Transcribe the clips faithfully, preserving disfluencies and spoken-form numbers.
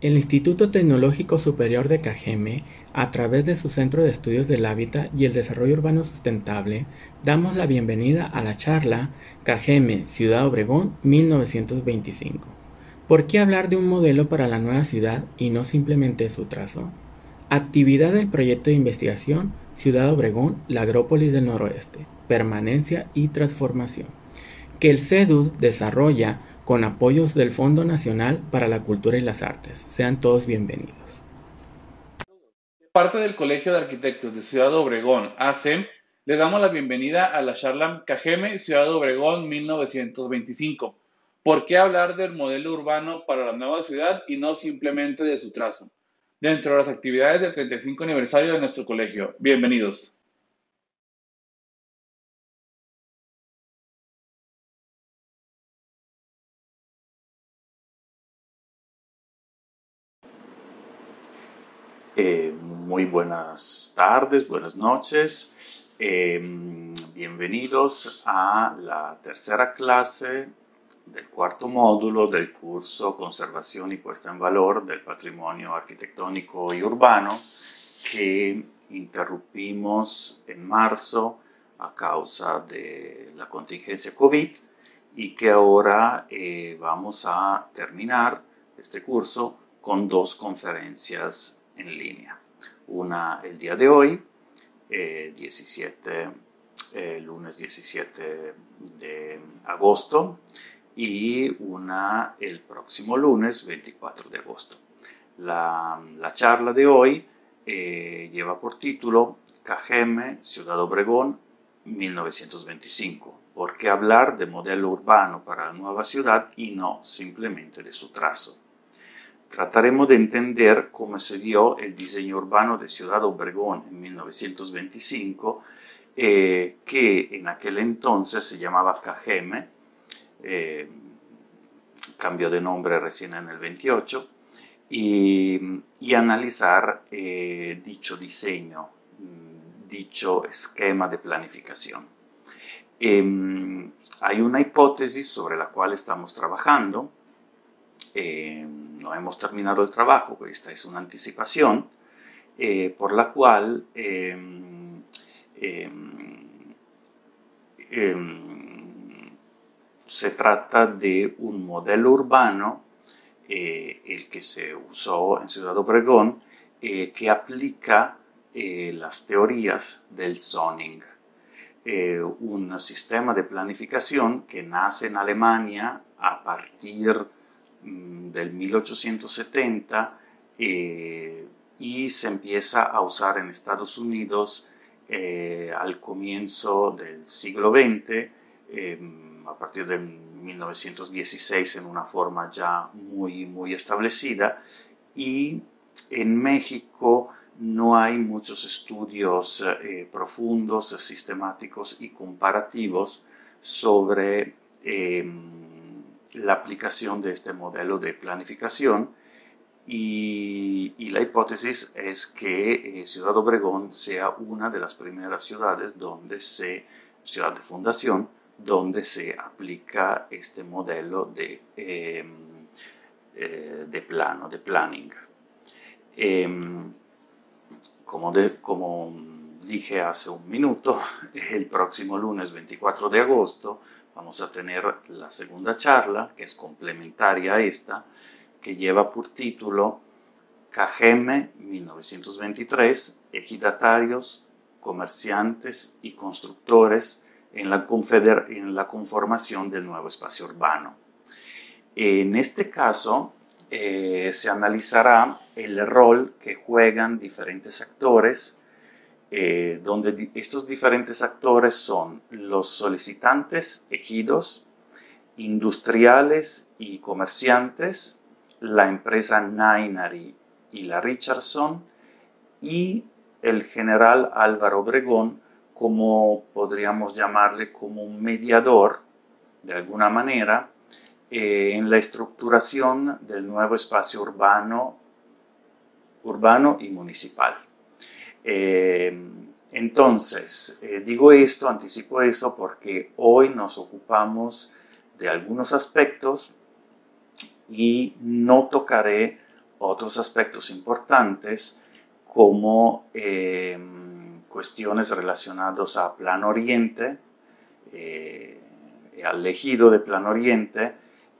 El Instituto Tecnológico Superior de Cajeme, a través de su Centro de Estudios del Hábitat y el Desarrollo Urbano Sustentable, damos la bienvenida a la charla Cajeme Ciudad Obregón mil novecientos veinticinco. ¿Por qué hablar de un modelo para la nueva ciudad y no simplemente su trazo? Actividad del proyecto de investigación Ciudad Obregón, la Agrópolis del Noroeste, permanencia y transformación, que el C E D U S desarrolla con apoyos del Fondo Nacional para la Cultura y las Artes. Sean todos bienvenidos. De parte del Colegio de Arquitectos de Ciudad Obregón, A C E M, le damos la bienvenida a la charla Cajeme Ciudad Obregón mil novecientos veinticinco. ¿Por qué hablar del modelo urbano para la nueva ciudad y no simplemente de su trazo? Dentro de las actividades del treinta y cinco aniversario de nuestro colegio. Bienvenidos. Eh, muy buenas tardes, buenas noches, eh, bienvenidos a la tercera clase del cuarto módulo del curso Conservación y Puesta en Valor del Patrimonio Arquitectónico y Urbano que interrumpimos en marzo a causa de la contingencia COVID y que ahora eh, vamos a terminar este curso con dos conferencias en línea. Una el día de hoy, eh, diecisiete, eh, lunes diecisiete de agosto, y una el próximo lunes veinticuatro de agosto. La, la charla de hoy eh, lleva por título Cajeme, Ciudad Obregón, mil novecientos veinticinco. ¿Por qué hablar de modelo urbano para la nueva ciudad y no simplemente de su trazo? Trataremos de entender cómo se dio el diseño urbano de Ciudad Obregón en mil novecientos veinticinco, eh, que en aquel entonces se llamaba Cajeme, eh, cambió de nombre recién en el veintiocho, y, y analizar eh, dicho diseño, dicho esquema de planificación. Eh, hay una hipótesis sobre la cual estamos trabajando. Eh, no hemos terminado el trabajo, esta es una anticipación, eh, por la cual eh, eh, eh, se trata de un modelo urbano, eh, el que se usó en Ciudad Obregón, eh, que aplica eh, las teorías del zoning. Eh, un sistema de planificación que nace en Alemania a partir de del mil ochocientos setenta eh, y se empieza a usar en Estados Unidos eh, al comienzo del siglo veinte, eh, a partir de mil novecientos dieciséis en una forma ya muy, muy establecida, y en México no hay muchos estudios eh, profundos, sistemáticos y comparativos sobre eh, la aplicación de este modelo de planificación y, y la hipótesis es que eh, Ciudad Obregón sea una de las primeras ciudades donde se, ciudad de fundación, donde se aplica este modelo de, eh, eh, de plano, de planning. Eh, como, de, como dije hace un minuto, el próximo lunes veinticuatro de agosto vamos a tener la segunda charla, que es complementaria a esta, que lleva por título Cajeme mil novecientos veintitrés, ejidatarios, comerciantes y constructores en la, en la conformación del nuevo espacio urbano. En este caso eh, se analizará el rol que juegan diferentes actores, Eh, donde estos diferentes actores son los solicitantes, ejidos, industriales y comerciantes, la empresa Nainari y la Richardson, y el general Álvaro Obregón, como podríamos llamarle como un mediador, de alguna manera, eh, en la estructuración del nuevo espacio urbano, urbano y municipal. Eh, entonces, eh, digo esto, anticipo esto porque hoy nos ocupamos de algunos aspectos y no tocaré otros aspectos importantes como eh, cuestiones relacionadas a Plano Oriente, eh, al ejido de Plano Oriente,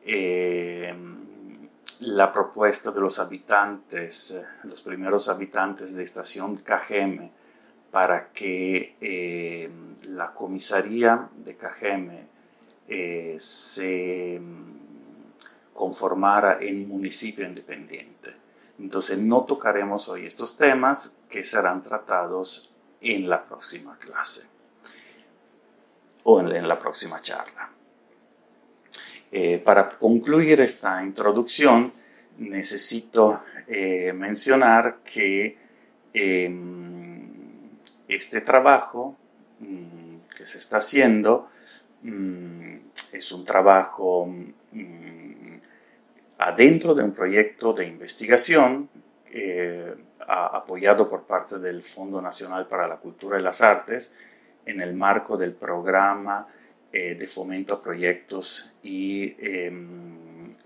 eh, la propuesta de los habitantes, los primeros habitantes de Estación Cajeme, para que eh, la comisaría de Cajeme eh, se conformara en municipio independiente. Entonces no tocaremos hoy estos temas que serán tratados en la próxima clase o en, en la próxima charla. Eh, para concluir esta introducción necesito eh, mencionar que eh, este trabajo mmm, que se está haciendo mmm, es un trabajo mmm, adentro de un proyecto de investigación eh, a, apoyado por parte del Fondo Nacional para la Cultura y las Artes en el marco del programa eh, de fomento a proyectos y eh,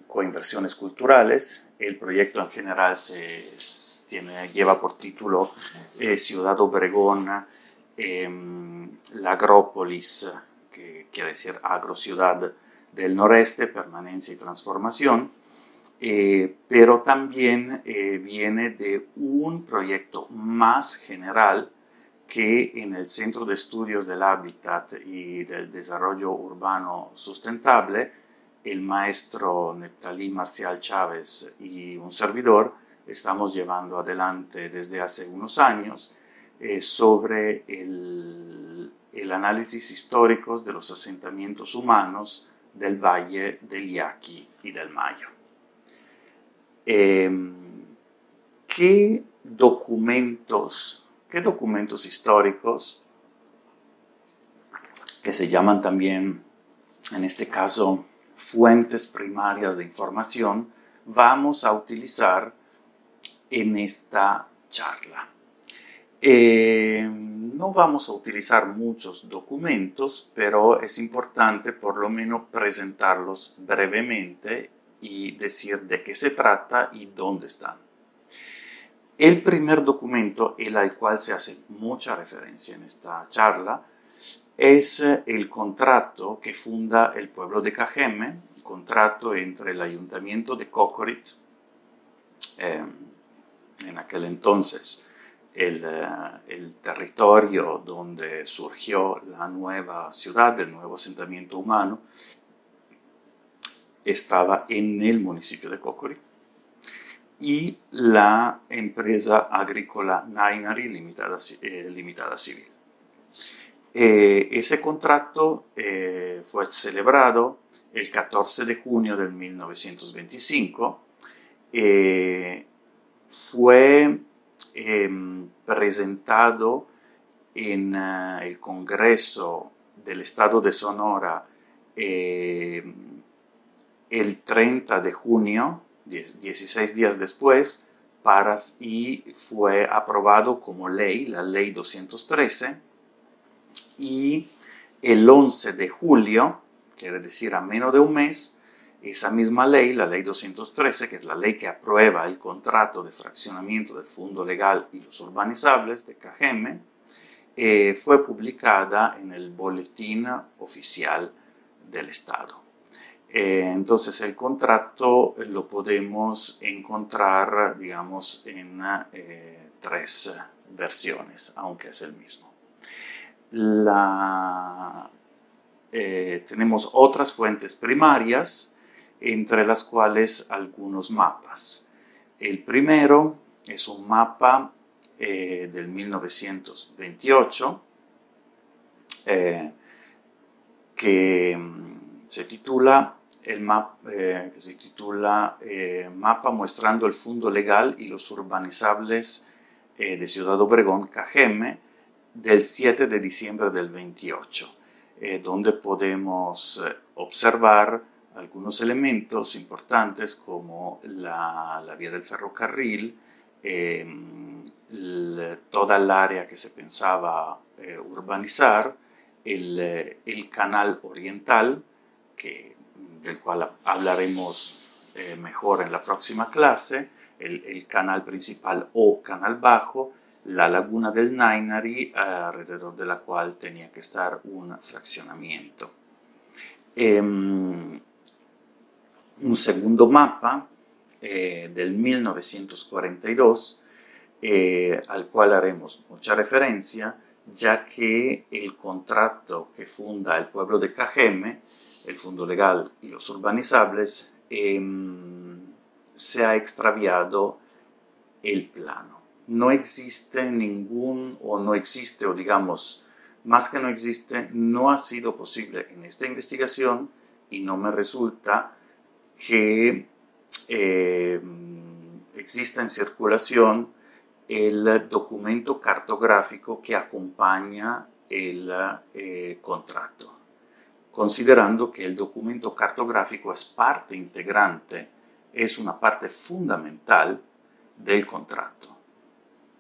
coinversiones culturales. El proyecto en general se, tiene, lleva por título eh, Ciudad Obregón, eh, la agrópolis, que quiere decir agrociudad del noreste, permanencia y transformación, eh, pero también eh, viene de un proyecto más general que en el Centro de Estudios del Hábitat y del Desarrollo Urbano Sustentable el maestro Neptalí Marcial Chávez y un servidor estamos llevando adelante desde hace unos años eh, sobre el, el análisis histórico de los asentamientos humanos del Valle del Yaqui y del Mayo. Eh, ¿qué, documentos, ¿Qué documentos históricos, que se llaman también en este caso fuentes primarias de información, vamos a utilizar en esta charla? Eh, no vamos a utilizar muchos documentos, pero es importante por lo menos presentarlos brevemente y decir de qué se trata y dónde están. El primer documento, el al cual se hace mucha referencia en esta charla, es el contrato que funda el pueblo de Cajeme, contrato entre el ayuntamiento de Cócorit, eh, en aquel entonces el, el territorio donde surgió la nueva ciudad, el nuevo asentamiento humano, estaba en el municipio de Cócorit, y la empresa agrícola Nainari Limitada, eh, limitada Civil. Eh, ese contrato eh, fue celebrado el catorce de junio del mil novecientos veinticinco. Eh, fue eh, presentado en uh, el Congreso del Estado de Sonora eh, el treinta de junio, dieciséis días después, para, y fue aprobado como ley, la Ley doscientos trece. Y el once de julio, quiere decir a menos de un mes, esa misma ley, la Ley doscientos trece, que es la ley que aprueba el contrato de fraccionamiento del Fundo Legal y los urbanizables de Cajeme, eh, fue publicada en el Boletín Oficial del Estado. Eh, entonces el contrato lo podemos encontrar, digamos, en eh, tres versiones, aunque es el mismo. La, eh, tenemos otras fuentes primarias, entre las cuales algunos mapas. El primero es un mapa eh, del mil novecientos veintiocho eh, que se titula, el map, eh, que se titula eh, Mapa mostrando el Fundo Legal y los urbanizables eh, de Ciudad Obregón, Cajeme, del siete de diciembre del veintiocho, eh, donde podemos observar algunos elementos importantes como la, la vía del ferrocarril, eh, el, toda el área que se pensaba eh, urbanizar, el, el canal oriental, que, del cual hablaremos eh, mejor en la próxima clase, el, el canal principal o canal bajo, la laguna del Nainari, alrededor de la cual tenía que estar un fraccionamiento. Eh, un segundo mapa eh, del mil novecientos cuarenta y dos, eh, al cual haremos mucha referencia, ya que el contrato que funda el pueblo de Cajeme, el Fundo Legal y los urbanizables, eh, se ha extraviado el plano. No existe ningún, o no existe, o digamos, más que no existe, no ha sido posible en esta investigación, y no me resulta que eh, exista en circulación el documento cartográfico que acompaña el eh, contrato, considerando que el documento cartográfico es parte integrante, es una parte fundamental del contrato.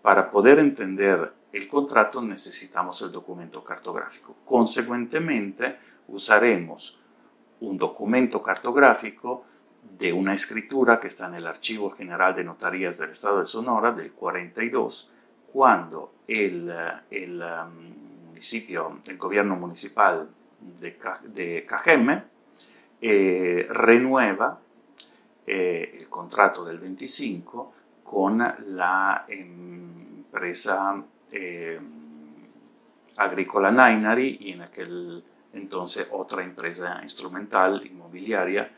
Para poder entender el contrato necesitamos el documento cartográfico. Consecuentemente, usaremos un documento cartográfico de una escritura que está en el Archivo General de Notarías del Estado de Sonora del cuarenta y dos, cuando el, el municipio, el gobierno municipal de, de Cajeme eh, renueva eh, el contrato del veinticinco con la empresa eh, agrícola Nainari y en aquel entonces otra empresa instrumental inmobiliaria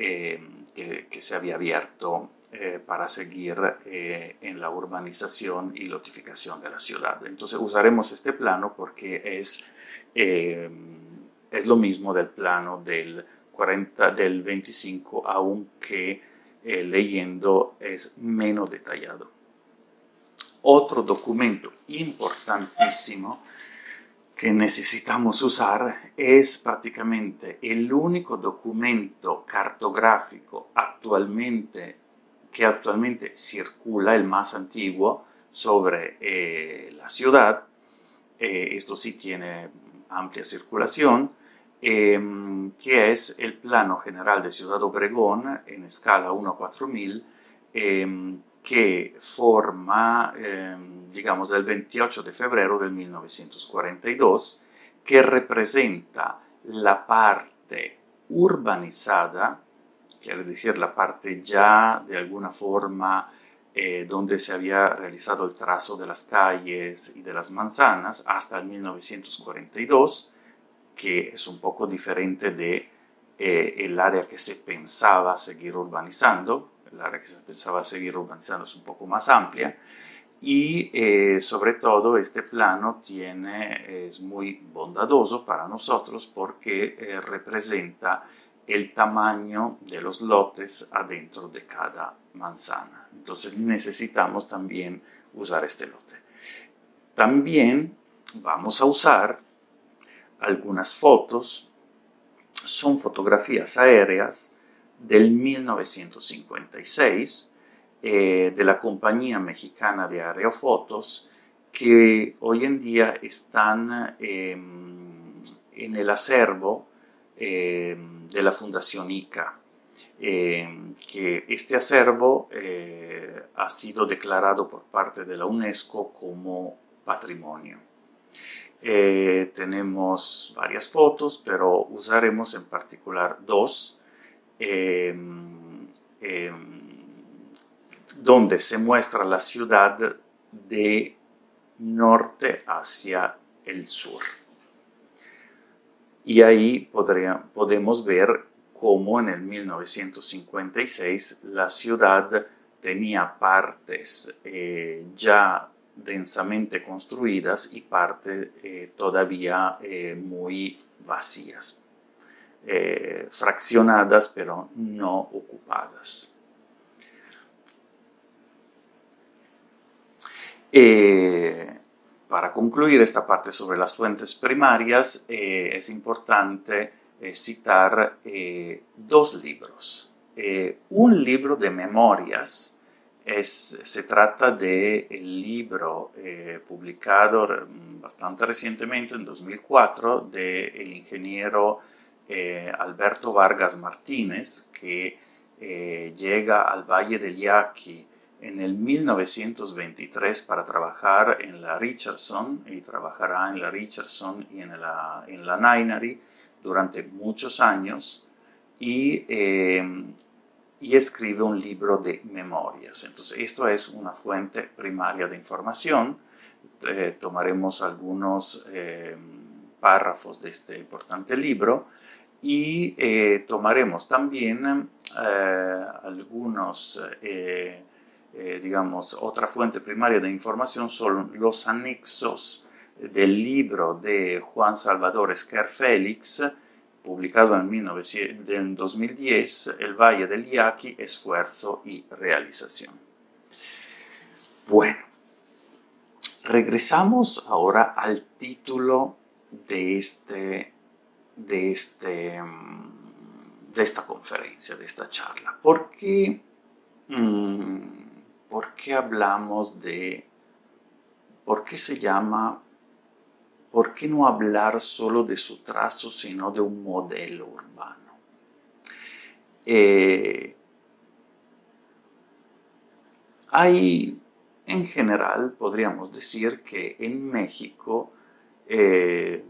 eh, que, que se había abierto eh, para seguir eh, en la urbanización y lotificación de la ciudad. Entonces usaremos este plano porque es, eh, es lo mismo del plano del, cuarenta, del veinticinco, aunque Eh, leyendo es menos detallado. Otro documento importantísimo que necesitamos usar es prácticamente el único documento cartográfico actualmente que actualmente circula, el más antiguo, sobre eh, la ciudad. Eh, esto sí tiene amplia circulación. Eh, que es el Plano General de Ciudad Obregón en escala uno a cuatro mil, eh, que forma, eh, digamos, del veintiocho de febrero del mil novecientos cuarenta y dos, que representa la parte urbanizada, quiere decir la parte ya de alguna forma eh, donde se había realizado el trazo de las calles y de las manzanas hasta el mil novecientos cuarenta y dos, que es un poco diferente de eh, el área que se pensaba seguir urbanizando. El área que se pensaba seguir urbanizando es un poco más amplia y eh, sobre todo este plano tiene, es muy bondadoso para nosotros porque eh, representa el tamaño de los lotes adentro de cada manzana. Entonces necesitamos también usar este lote. También vamos a usar algunas fotos, son fotografías aéreas del mil novecientos cincuenta y seis eh, de la Compañía Mexicana de Aerofotos, que hoy en día están eh, en el acervo eh, de la Fundación I C A, eh, que este acervo eh, ha sido declarado por parte de la UNESCO como patrimonio. Eh, tenemos varias fotos, pero usaremos en particular dos eh, eh, donde se muestra la ciudad de norte hacia el sur, y ahí podría, podemos ver cómo en el mil novecientos cincuenta y seis la ciudad tenía partes eh, ya densamente construidas y parte eh, todavía eh, muy vacías, eh, fraccionadas pero no ocupadas. Eh, para concluir esta parte sobre las fuentes primarias, eh, es importante eh, citar eh, dos libros. Eh, un libro de memorias. Es, se trata del libro eh, publicado bastante recientemente, en dos mil cuatro, del ingeniero eh, Alberto Vargas Martínez, que eh, llega al Valle del Yaqui en el mil novecientos veintitrés para trabajar en la Richardson, y trabajará en la Richardson y en la, en la Nainari durante muchos años, y, eh, y escribe un libro de memorias. Entonces, esto es una fuente primaria de información. Eh, tomaremos algunos eh, párrafos de este importante libro y eh, tomaremos también eh, algunos, eh, eh, digamos, otra fuente primaria de información son los anexos del libro de Juan Salvador Esquer Félix, publicado en dos mil diez, El Valle del Yaqui, Esfuerzo y Realización. Bueno, regresamos ahora al título de, este, de, este, de esta conferencia, de esta charla. ¿Por qué, mmm, por qué hablamos de, por qué se llama... ¿Por qué no hablar solo de su trazo, sino de un modelo urbano? Eh, hay, en general, podríamos decir que en México, eh,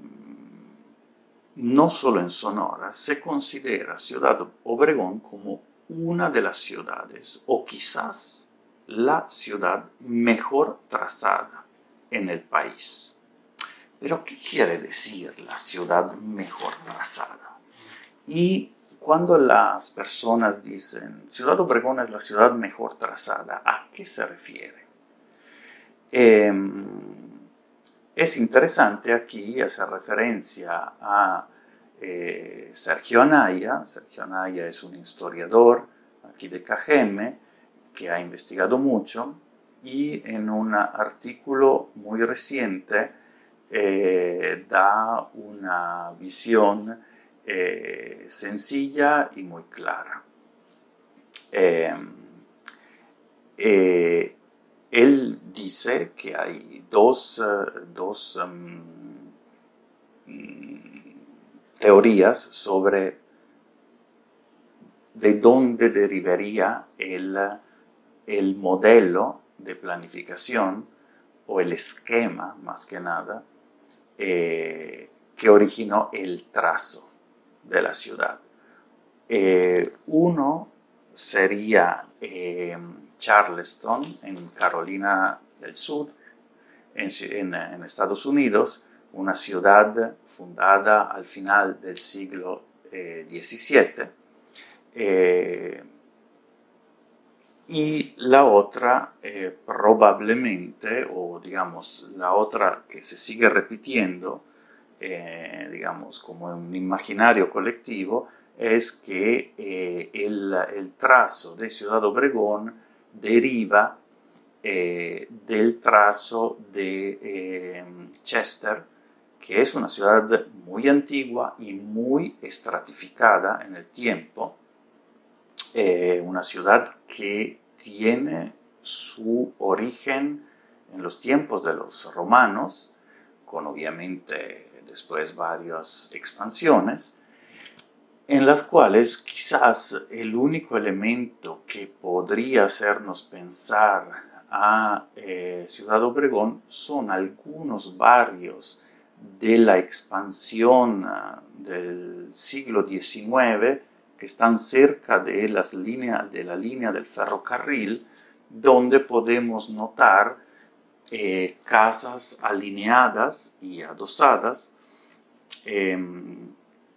no solo en Sonora, se considera Ciudad Obregón como una de las ciudades, o quizás la ciudad mejor trazada en el país. Pero, ¿qué quiere decir la ciudad mejor trazada? Y cuando las personas dicen, Ciudad Obregón es la ciudad mejor trazada, ¿a qué se refiere? Eh, es interesante aquí hacer referencia a eh, Sergio Anaya. Sergio Anaya es un historiador aquí de Cajeme que ha investigado mucho, y en un artículo muy reciente Eh, da una visión eh, sencilla y muy clara. Eh, eh, él dice que hay dos, dos um, teorías sobre de dónde derivaría el, el modelo de planificación, o el esquema, más que nada, Eh, que originó el trazo de la ciudad. Eh, uno sería eh, Charleston, en Carolina del Sur, en, en, en Estados Unidos, una ciudad fundada al final del siglo diecisiete. Eh, eh, y la otra eh, probablemente, o digamos la otra que se sigue repitiendo, eh, digamos como un imaginario colectivo, es que eh, el, el trazo de Ciudad Obregón deriva eh, del trazo de eh, Chester, que es una ciudad muy antigua y muy estratificada en el tiempo. Eh, una ciudad que tiene su origen en los tiempos de los romanos, con obviamente después varias expansiones, en las cuales quizás el único elemento que podría hacernos pensar a eh, Ciudad Obregón son algunos barrios de la expansión del siglo diecinueve, que están cerca de, las líneas, de la línea del ferrocarril, donde podemos notar eh, casas alineadas y adosadas eh,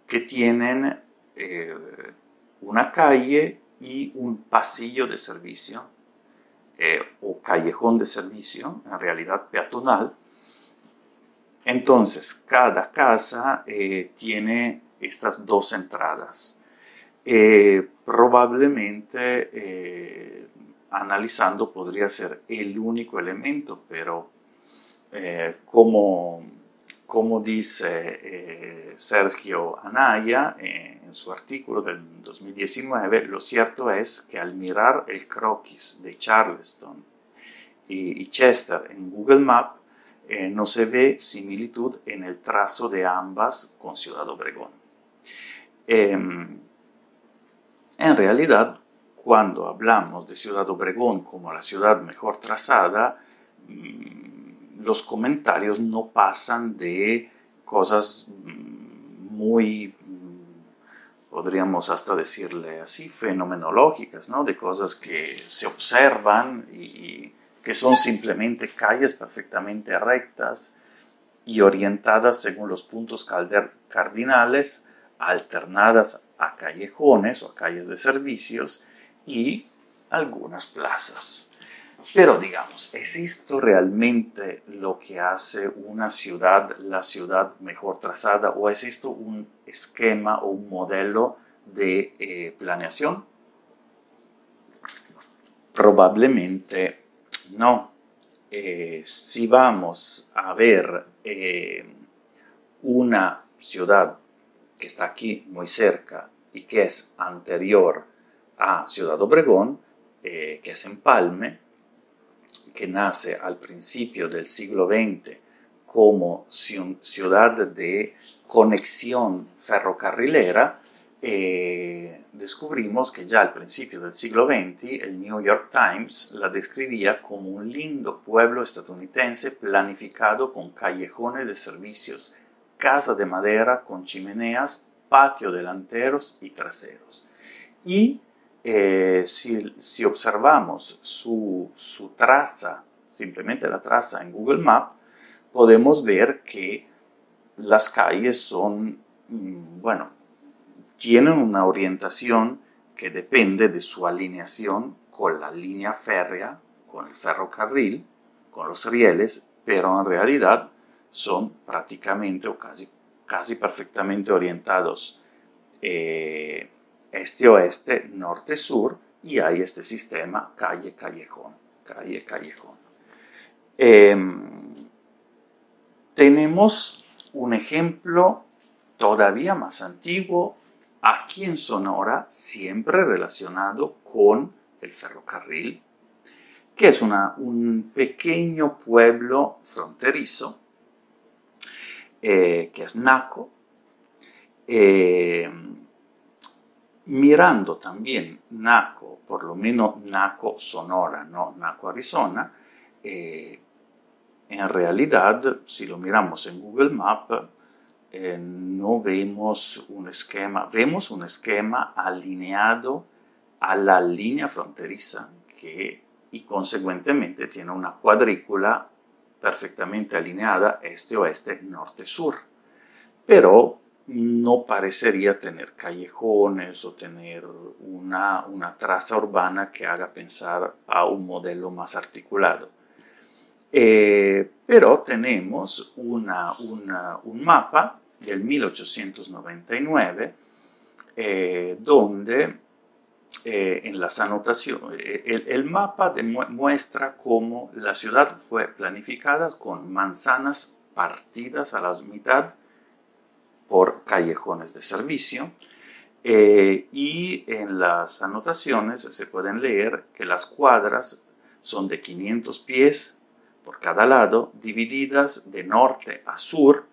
que tienen eh, una calle y un pasillo de servicio eh, o callejón de servicio, en realidad peatonal. Entonces, cada casa eh, tiene estas dos entradas. Eh, probablemente eh, analizando podría ser el único elemento, pero eh, como, como dice eh, Sergio Anaya eh, en su artículo del dos mil diecinueve, lo cierto es que al mirar el croquis de Charleston y, y Chester en Google Maps, eh, no se ve similitud en el trazo de ambas con Ciudad Obregón. Eh, En realidad, cuando hablamos de Ciudad Obregón como la ciudad mejor trazada, los comentarios no pasan de cosas muy, podríamos hasta decirle así, fenomenológicas, ¿no? De cosas que se observan y que son simplemente calles perfectamente rectas y orientadas según los puntos cardinales, alternadas a callejones o a calles de servicios y algunas plazas. Pero digamos, ¿es esto realmente lo que hace una ciudad la ciudad mejor trazada? ¿O es esto un esquema o un modelo de eh, planeación? Probablemente no. Eh, si vamos a ver eh, una ciudad que está aquí muy cerca y que es anterior a Ciudad Obregón, eh, que es Empalme, que nace al principio del siglo veinte como ciudad de conexión ferrocarrilera, eh, descubrimos que ya al principio del siglo veinte el New York Times la describía como un lindo pueblo estadounidense planificado con callejones de servicios, casa de madera con chimeneas, patio delanteros y traseros. Y Eh, si, si observamos su, su traza, simplemente la traza en Google Maps, podemos ver que las calles son, bueno, tienen una orientación que depende de su alineación con la línea férrea, con el ferrocarril, con los rieles, pero en realidad son prácticamente o casi, casi perfectamente orientados eh, este-oeste, norte-sur, y hay este sistema calle-callejón, calle-callejón. Eh, tenemos un ejemplo todavía más antiguo, aquí en Sonora, siempre relacionado con el ferrocarril, que es una, un pequeño pueblo fronterizo, eh, que es NACO, eh, mirando también NACO, por lo menos NACO Sonora, no NACO Arizona, eh, en realidad, si lo miramos en Google Maps, eh, no vemos un esquema, vemos un esquema alineado a la línea fronteriza que, y consecuentemente tiene una cuadrícula perfectamente alineada este-oeste, norte-sur, pero no parecería tener callejones o tener una, una traza urbana que haga pensar a un modelo más articulado. Eh, pero tenemos una, una, un mapa del mil ochocientos noventa y nueve eh, donde eh, en las anotaciones, el, el mapa demuestra cómo la ciudad fue planificada con manzanas partidas a la mitad por callejones de servicio, eh, y en las anotaciones se pueden leer que las cuadras son de quinientos pies por cada lado, divididas de norte a sur,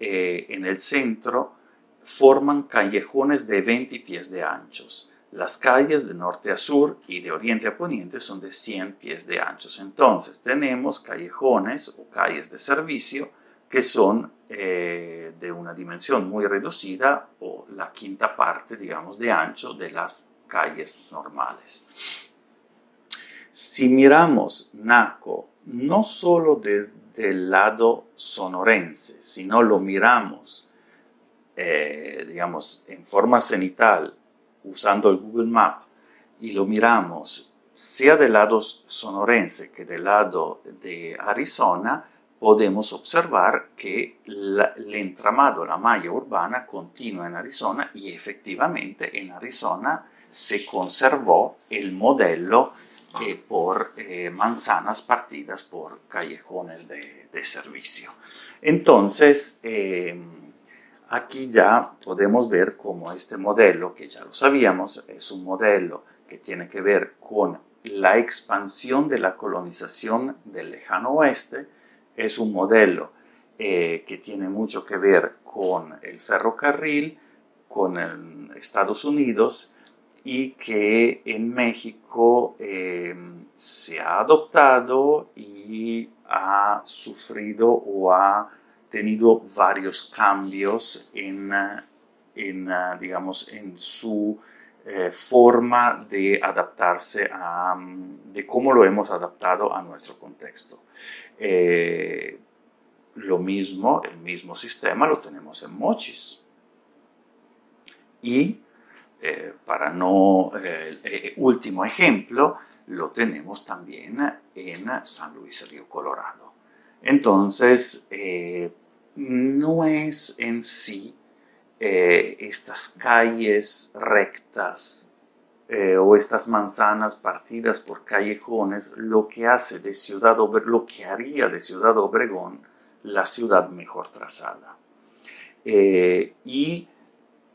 eh, en el centro forman callejones de veinte pies de anchos. Las calles de norte a sur y de oriente a poniente son de cien pies de anchos. Entonces tenemos callejones o calles de servicio que son eh, de una dimensión muy reducida o la quinta parte, digamos, de ancho de las calles normales. Si miramos NACO no solo desde el lado sonorense, sino lo miramos, eh, digamos, en forma cenital, usando el Google Map, y lo miramos sea del lado sonorense que del lado de Arizona, podemos observar que la, el entramado, la malla urbana, continúa en Arizona y efectivamente en Arizona se conservó el modelo eh, por eh, manzanas partidas por callejones de, de servicio. Entonces, eh, aquí ya podemos ver cómo este modelo, que ya lo sabíamos, es un modelo que tiene que ver con la expansión de la colonización del lejano oeste. Es un modelo eh, que tiene mucho que ver con el ferrocarril, con el Estados Unidos y que en México eh, se ha adoptado y ha sufrido o ha tenido varios cambios en, en, digamos, en su eh, forma de adaptarse a, de cómo lo hemos adaptado a nuestro contexto. Eh, lo mismo, el mismo sistema lo tenemos en Mochis. Y Eh, para no eh, eh, último ejemplo, lo tenemos también en San Luis Río Colorado. Entonces, eh, no es en sí eh, estas calles rectas eh, o estas manzanas partidas por callejones lo que hace de Ciudad Obregón, lo que haría de Ciudad Obregón la ciudad mejor trazada. Eh, y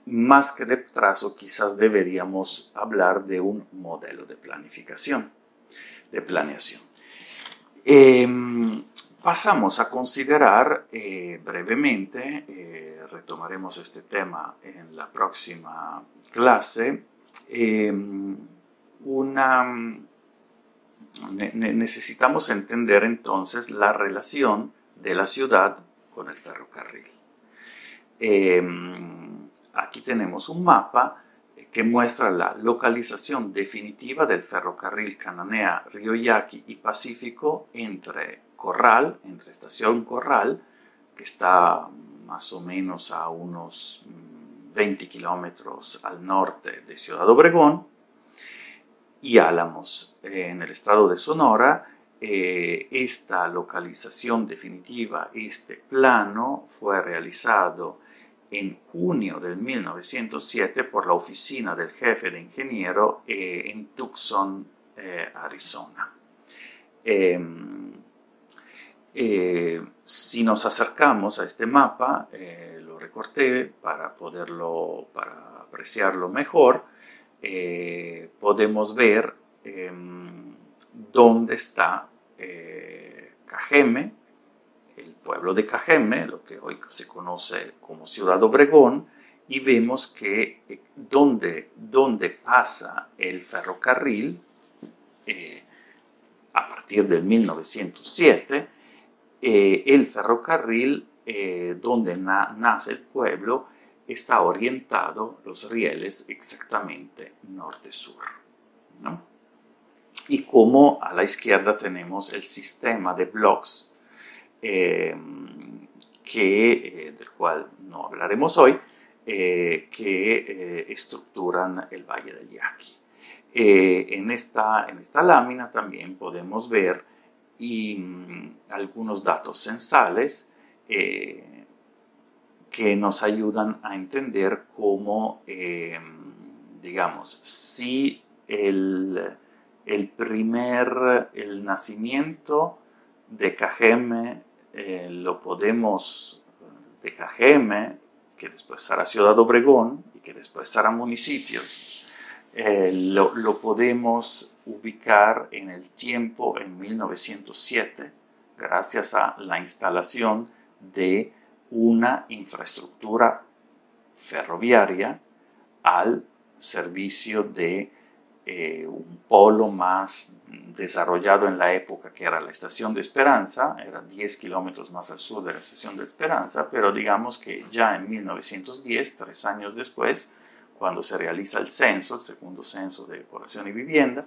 más que de trazo, quizás deberíamos hablar de un modelo de planificación, de planeación. Eh, pasamos a considerar eh, brevemente, eh, retomaremos este tema en la próxima clase, eh, una, ne- necesitamos entender entonces la relación de la ciudad con el ferrocarril. Eh, Aquí tenemos un mapa que muestra la localización definitiva del ferrocarril Cananea, Río Yaqui y Pacífico entre Corral, entre Estación Corral, que está más o menos a unos veinte kilómetros al norte de Ciudad Obregón, y Álamos, en el estado de Sonora. Eh, esta localización definitiva, este plano, fue realizado en junio del mil novecientos siete por la oficina del jefe de ingeniero eh, en Tucson, eh, Arizona. Eh, eh, si nos acercamos a este mapa, eh, lo recorté para poderlo, para apreciarlo mejor, eh, podemos ver eh, dónde está eh, Cajeme, el pueblo de Cajeme, lo que hoy se conoce como Ciudad Obregón, y vemos que eh, donde, donde pasa el ferrocarril, eh, a partir del mil novecientos siete, eh, el ferrocarril eh, donde na nace el pueblo está orientado los rieles exactamente norte-sur, ¿no? Y como a la izquierda tenemos el sistema de bloques Eh, que, eh, del cual no hablaremos hoy, eh, que eh, estructuran el Valle del Yaqui. Eh, en, esta, en esta lámina también podemos ver y, mm, algunos datos censales eh, que nos ayudan a entender cómo, eh, digamos, si el, el primer, el nacimiento de Cajeme, Eh, lo podemos, de Cajeme, que después será Ciudad Obregón y que después será municipio, eh, lo, lo podemos ubicar en el tiempo en mil novecientos siete, gracias a la instalación de una infraestructura ferroviaria al servicio de eh, un polo más desarrollado en la época, que era la Estación de Esperanza, era diez kilómetros más al sur de la Estación de Esperanza, pero digamos que ya en mil novecientos diez, tres años después, cuando se realiza el censo, el segundo censo de población y vivienda,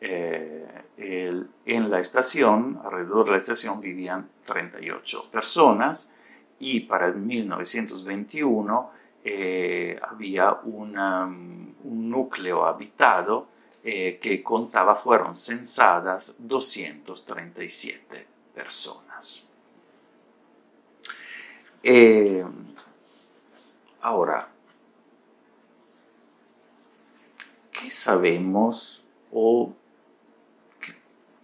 eh, el, en la estación, alrededor de la estación vivían treinta y ocho personas, y para el mil novecientos veintiuno eh, había una, un núcleo habitado Eh, que contaba, fueron censadas doscientas treinta y siete personas. Eh, ahora, ¿qué sabemos o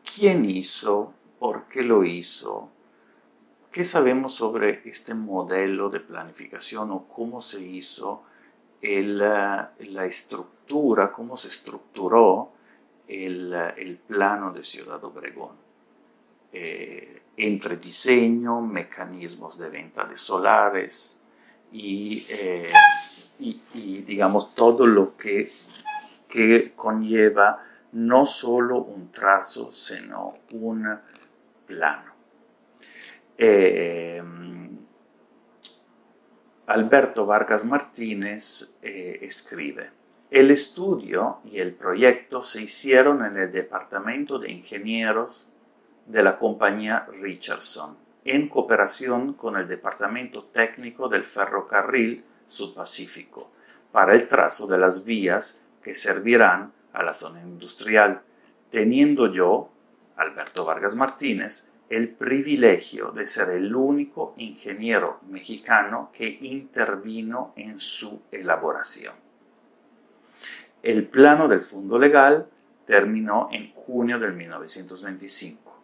quién hizo, por qué lo hizo? ¿Qué sabemos sobre este modelo de planificación o cómo se hizo el, la estructura? Cómo se estructuró el, el plano de Ciudad Obregón, eh, entre diseño, mecanismos de venta de solares y eh, y, y digamos todo lo que, que conlleva no solo un trazo, sino un plano. Eh, Alberto Vargas Martínez eh, escribe: el estudio y el proyecto se hicieron en el Departamento de Ingenieros de la compañía Richardson, en cooperación con el Departamento Técnico del Ferrocarril Subpacífico, para el trazo de las vías que servirán a la zona industrial, teniendo yo, Alberto Vargas Martínez, el privilegio de ser el único ingeniero mexicano que intervino en su elaboración. El plano del Fundo Legal terminó en junio del mil novecientos veinticinco.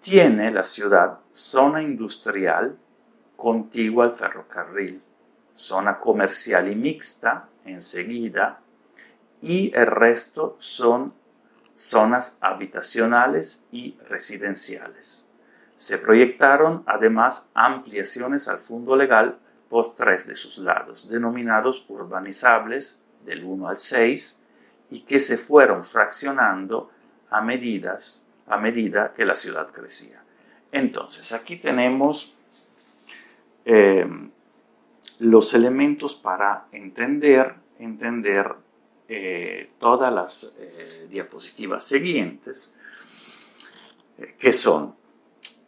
Tiene la ciudad zona industrial contigua al ferrocarril, zona comercial y mixta enseguida, y el resto son zonas habitacionales y residenciales. Se proyectaron además ampliaciones al Fundo Legal por tres de sus lados, denominados urbanizables del uno al seis, y que se fueron fraccionando a, medidas, a medida que la ciudad crecía. Entonces, aquí tenemos eh, los elementos para entender, entender Eh, todas las eh, diapositivas siguientes, eh, que son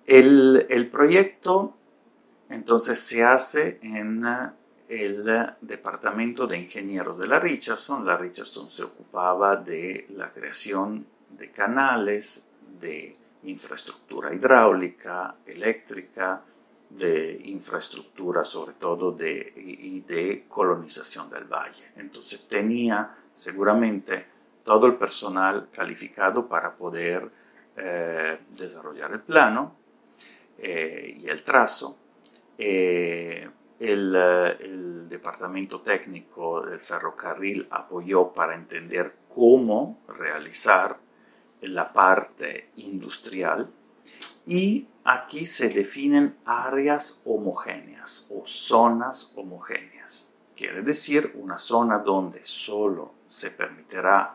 el, el proyecto. Entonces se hace en el Departamento de Ingenieros de la Richardson. La Richardson se ocupaba de la creación de canales, de infraestructura hidráulica, eléctrica, de infraestructura sobre todo de, y de colonización del valle. Entonces tenía seguramente todo el personal calificado para poder eh, desarrollar el plano eh, y el trazo. Eh, el, el departamento técnico del ferrocarril apoyó para entender cómo realizar la parte industrial, y aquí se definen áreas homogéneas o zonas homogéneas. Quiere decir una zona donde solo se permitirá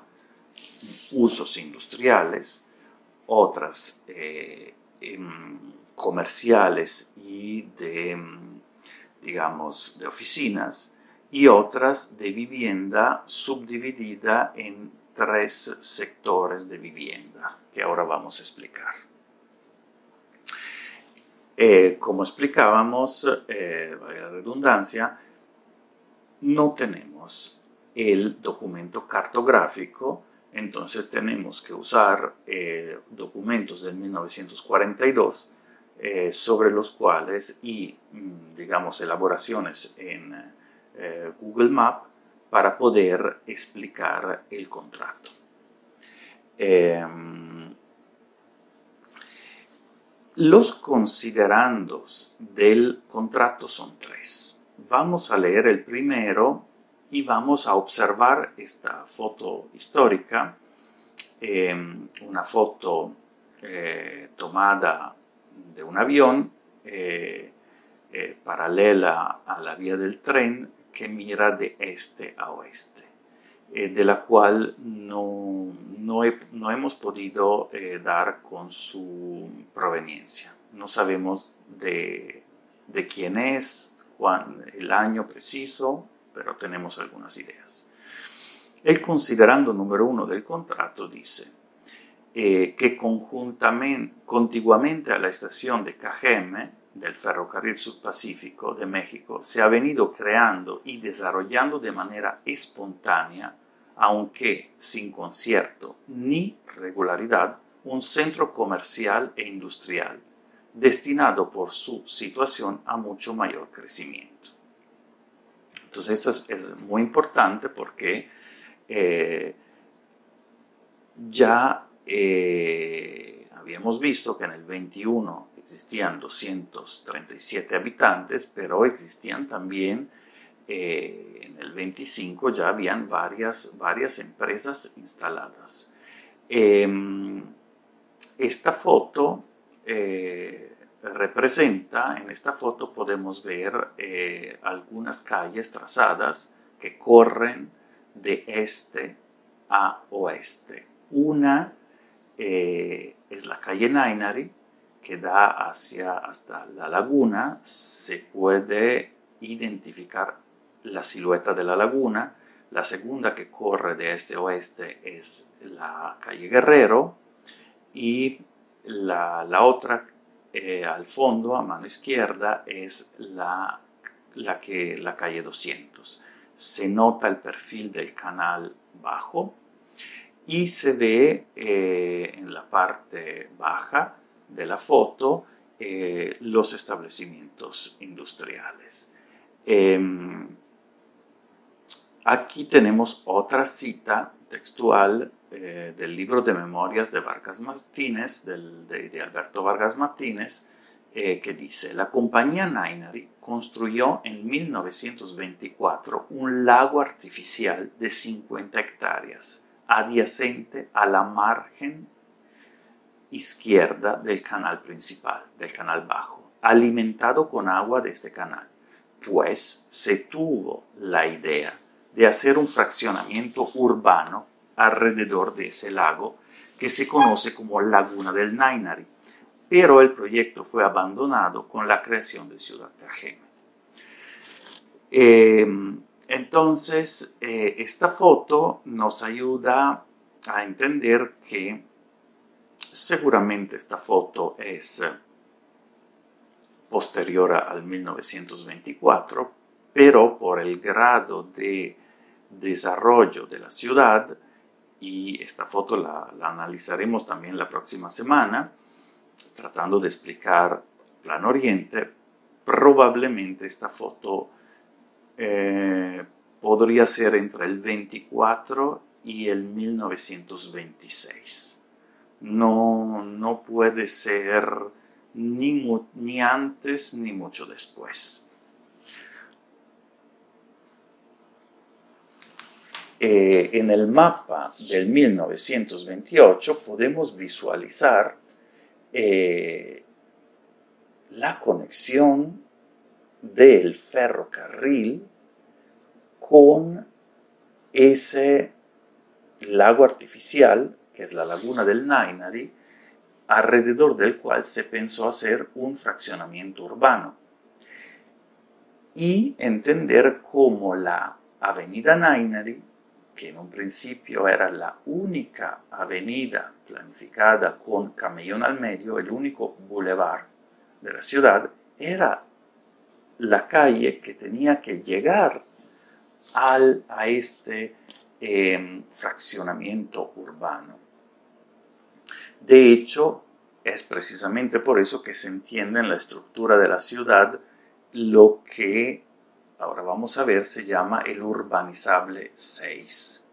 usos industriales, otras eh, em, comerciales y de, digamos, de oficinas, y otras de vivienda, subdividida en tres sectores de vivienda, que ahora vamos a explicar. Eh, como explicábamos, eh, vaya la redundancia, no tenemos el documento cartográfico, entonces tenemos que usar eh, documentos del mil novecientos cuarenta y dos eh, sobre los cuales y, digamos, elaboraciones en eh, Google Map para poder explicar el contrato. Eh, los considerandos del contrato son tres. Vamos a leer el primero y vamos a observar esta foto histórica, eh, una foto eh, tomada de un avión eh, eh, paralela a la vía del tren que mira de este a oeste, eh, de la cual no, no, he, no hemos podido eh, dar con su proveniencia. No sabemos de, de quién es, cuán, el año preciso, pero tenemos algunas ideas. El considerando número uno del contrato dice eh, que conjuntamente, contiguamente a la estación de Cajeme del Ferrocarril Subpacífico de México se ha venido creando y desarrollando de manera espontánea, aunque sin concierto ni regularidad, un centro comercial e industrial destinado por su situación a mucho mayor crecimiento. Entonces esto es, es muy importante porque eh, ya eh, habíamos visto que en el veintiuno existían doscientos treinta y siete habitantes, pero existían también eh, en el veinticinco ya habían varias, varias empresas instaladas. Eh, esta foto eh, representa, en esta foto podemos ver eh, algunas calles trazadas que corren de este a oeste. Una eh, es la calle Nainari, que da hacia hasta la laguna. Se puede identificar la silueta de la laguna. La segunda, que corre de este a oeste, es la calle Guerrero, y la, la otra eh, al fondo a mano izquierda es la, la, que, la calle doscientos. Se nota el perfil del canal bajo y se ve eh, en la parte baja de la foto eh, los establecimientos industriales. Eh, aquí tenemos otra cita textual eh, del libro de memorias de Vargas Martínez, del, de, de Alberto Vargas Martínez, eh, que dice: la compañía Nainari construyó en mil novecientos veinticuatro un lago artificial de cincuenta hectáreas adyacente a la margen izquierda del canal principal, del canal bajo, alimentado con agua de este canal, pues se tuvo la idea de hacer un fraccionamiento urbano alrededor de ese lago que se conoce como Laguna del Nainari, pero el proyecto fue abandonado con la creación de Ciudad Cajeme. Eh, entonces, eh, esta foto nos ayuda a entender que seguramente esta foto es posterior al mil novecientos veinticuatro, pero por el grado de desarrollo de la ciudad, y esta foto la, la analizaremos también la próxima semana, tratando de explicar Plano Oriente, probablemente esta foto eh, podría ser entre el veinticuatro y el mil novecientos veintiséis. No, no puede ser ni, ni antes ni mucho después. Eh, en el mapa del mil novecientos veintiocho podemos visualizar eh, la conexión del ferrocarril con ese lago artificial, que es la Laguna del Nainari, alrededor del cual se pensó hacer un fraccionamiento urbano, y entender cómo la avenida Nainari, que en un principio era la única avenida planificada con camellón al medio, el único bulevar de la ciudad, era la calle que tenía que llegar al, a este eh, fraccionamiento urbano. De hecho, es precisamente por eso que se entiende en la estructura de la ciudad lo que ahora vamos a ver se llama el urbanizable seis.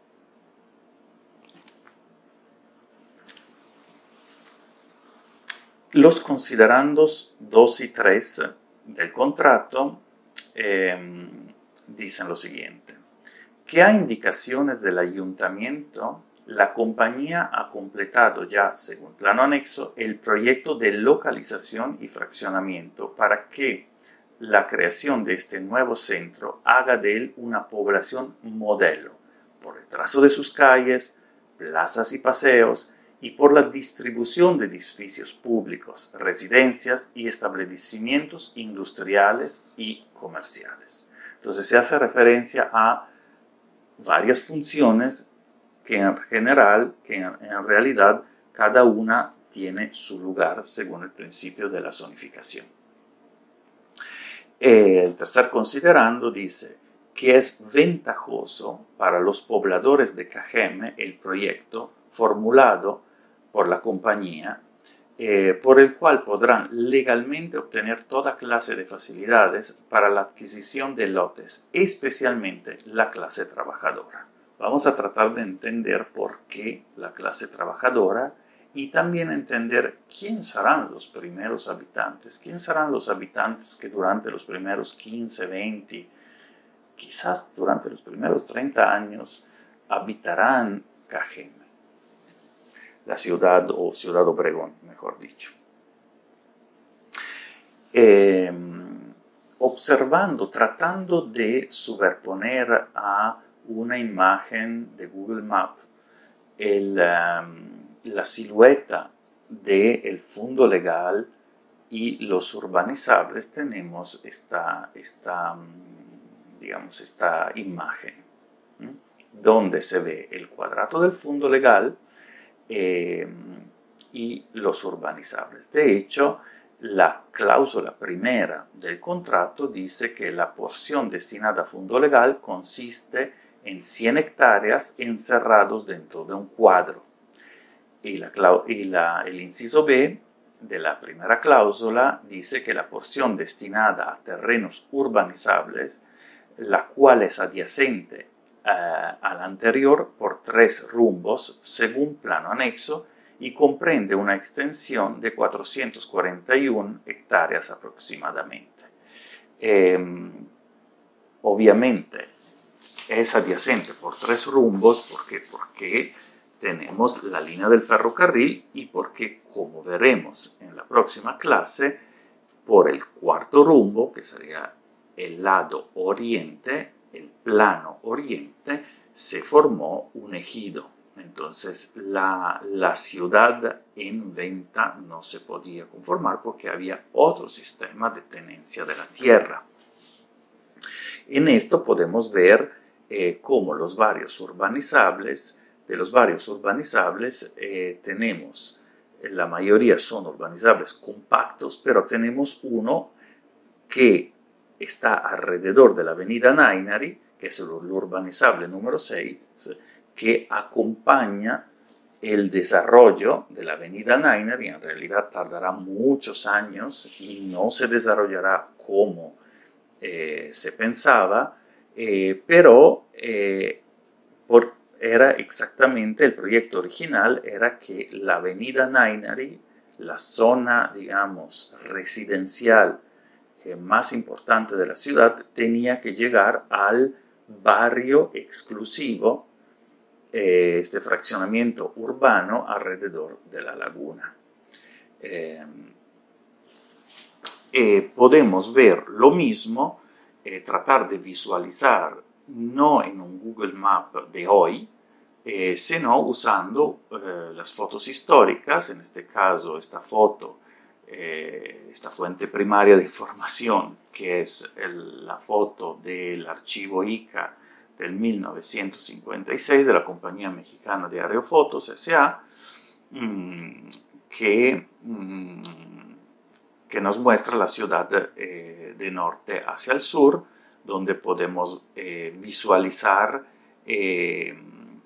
Los considerandos dos y tres del contrato eh, dicen lo siguiente: que a indicaciones del ayuntamiento, la compañía ha completado ya, según plano anexo, el proyecto de localización y fraccionamiento para que la creación de este nuevo centro haga de él una población modelo, por el trazo de sus calles, plazas y paseos, y por la distribución de edificios públicos, residencias y establecimientos industriales y comerciales. Entonces se hace referencia a varias funciones que en general, que en realidad cada una tiene su lugar según el principio de la zonificación. El tercer considerando dice que es ventajoso para los pobladores de Cajeme el proyecto formulado por la compañía, eh, por el cual podrán legalmente obtener toda clase de facilidades para la adquisición de lotes, especialmente la clase trabajadora. Vamos a tratar de entender por qué la clase trabajadora, y también entender quién serán los primeros habitantes, quién serán los habitantes que durante los primeros quince, veinte, quizás durante los primeros treinta años habitarán Cajeme, la ciudad o Ciudad Obregón, mejor dicho. eh, observando, tratando de superponer a una imagen de Google Maps el, um, la silueta del Fundo Legal y los urbanizables, tenemos esta, esta, digamos, esta imagen, ¿eh? Donde se ve el cuadrado del Fundo Legal eh, y los urbanizables. De hecho, la cláusula primera del contrato dice que la porción destinada a Fundo Legal consiste en cien hectáreas encerrados dentro de un cuadro. Y, la, y la, el inciso B de la primera cláusula dice que la porción destinada a terrenos urbanizables, la cual es adyacente eh, al anterior por tres rumbos según plano anexo, y comprende una extensión de cuatrocientas cuarenta y una hectáreas aproximadamente. Eh, obviamente es adyacente por tres rumbos porque, porque tenemos la línea del ferrocarril y porque, como veremos en la próxima clase, por el cuarto rumbo, que sería el lado oriente, el plano oriente, se formó un ejido. Entonces la, la ciudad en venta no se podía conformar porque había otro sistema de tenencia de la tierra. En esto podemos ver eh, cómo los varios urbanizables, de los varios urbanizables eh, tenemos, la mayoría son urbanizables compactos, pero tenemos uno que está alrededor de la avenida Nainari, que es el urbanizable número seis, que acompaña el desarrollo de la avenida Nainari. En realidad tardará muchos años y no se desarrollará como eh, se pensaba, eh, pero eh, por, era exactamente el proyecto original, era que la avenida Nainari, la zona, digamos, residencial eh, más importante de la ciudad, tenía que llegar al barrio exclusivo, este fraccionamiento urbano alrededor de la laguna. Eh, eh, podemos ver lo mismo, eh, tratar de visualizar no en un Google Map de hoy, eh, sino usando eh, las fotos históricas, en este caso esta foto, eh, esta fuente primaria de información, que es el, la foto del archivo I C A del mil novecientos cincuenta y seis de la Compañía Mexicana de Aerofotos S A que, que nos muestra la ciudad eh, de norte hacia el sur, donde podemos eh, visualizar eh,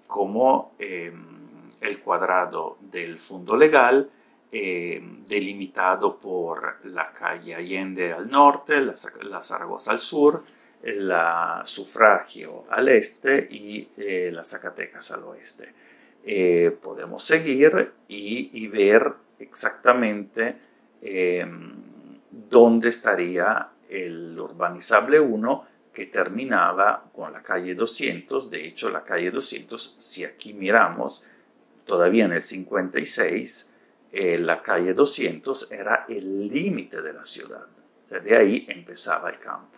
cómo eh, el cuadrado del Fundo Legal, eh, delimitado por la calle Allende al norte, la, la Zaragoza al sur, la Sufragio al este y eh, las Zacatecas al oeste. Eh, podemos seguir y, y ver exactamente eh, dónde estaría el urbanizable uno, que terminaba con la calle doscientos. De hecho, la calle doscientos, si aquí miramos, todavía en el cincuenta y seis, eh, la calle doscientos era el límite de la ciudad. O sea, de ahí empezaba el campo.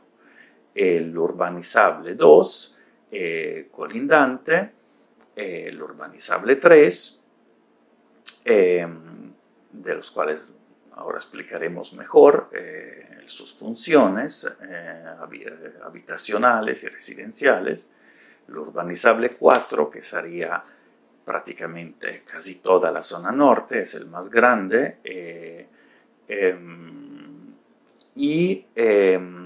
El urbanizable dos, eh, colindante, eh, el urbanizable tres, eh, de los cuales ahora explicaremos mejor eh, sus funciones eh, habitacionales y residenciales, el urbanizable cuatro, que sería prácticamente casi toda la zona norte, es el más grande, eh, eh, y eh,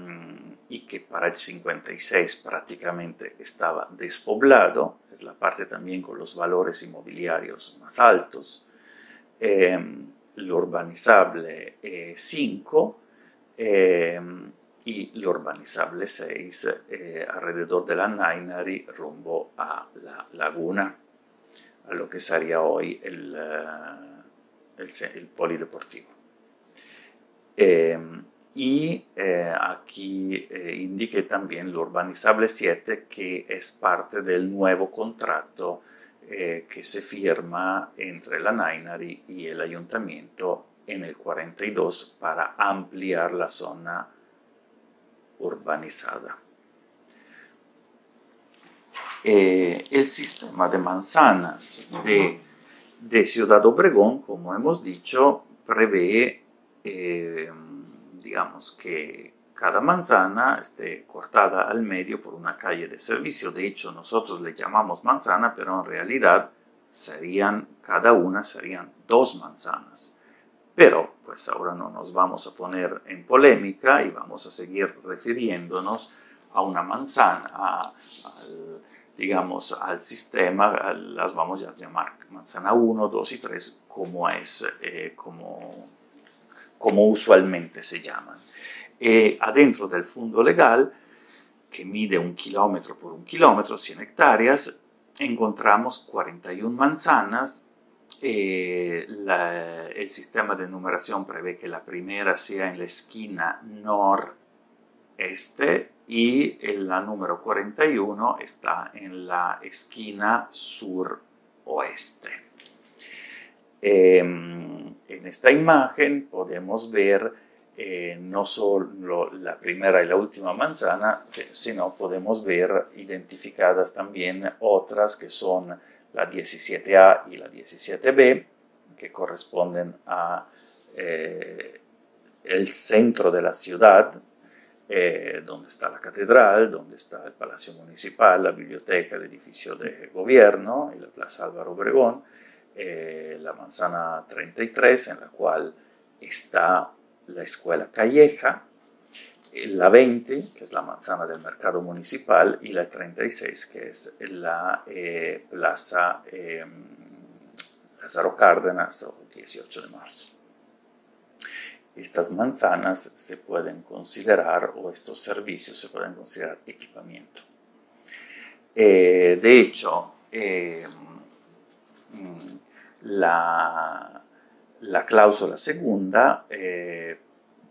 y que para el cincuenta y seis prácticamente estaba despoblado, es la parte también con los valores inmobiliarios más altos, eh, el urbanizable eh, cinco eh, y el urbanizable seis eh, alrededor de la Nainari rumbo a la laguna, a lo que sería hoy el, el, el polideportivo. Eh, Y eh, aquí eh, indiqué también el urbanizable siete, que es parte del nuevo contrato eh, que se firma entre la Nainari y el ayuntamiento en el cuarenta y dos para ampliar la zona urbanizada. Eh, el sistema de manzanas de, de Ciudad Obregón, como hemos dicho, prevé, eh, digamos, que cada manzana esté cortada al medio por una calle de servicio. De hecho, nosotros le llamamos manzana, pero en realidad serían, cada una serían dos manzanas. Pero, pues ahora no nos vamos a poner en polémica y vamos a seguir refiriéndonos a una manzana, a, al, digamos, al sistema, las vamos a llamar manzana uno, dos y tres, como es, eh, como, como usualmente se llaman. Eh, adentro del Fundo Legal, que mide un kilómetro por un kilómetro, cien hectáreas, encontramos cuarenta y una manzanas. Eh, la, el sistema de numeración prevé que la primera sea en la esquina noreste y la número cuarenta y uno está en la esquina suroeste. Eh, en esta imagen podemos ver eh, no solo la primera y la última manzana, sino podemos ver identificadas también otras que son la diecisiete A y la diecisiete B, que corresponden a eh, el centro de la ciudad, Eh, donde está la catedral, donde está el Palacio Municipal, la biblioteca, el edificio de gobierno y la Plaza Álvaro Obregón, eh, la manzana treinta y tres, en la cual está la Escuela Calleja, eh, la veinte, que es la manzana del Mercado Municipal, y la treinta y seis, que es la eh, Plaza eh, Lázaro Cárdenas, o dieciocho de marzo. Estas manzanas se pueden considerar, o estos servicios se pueden considerar equipamiento. Eh, de hecho, eh, la, la cláusula segunda eh,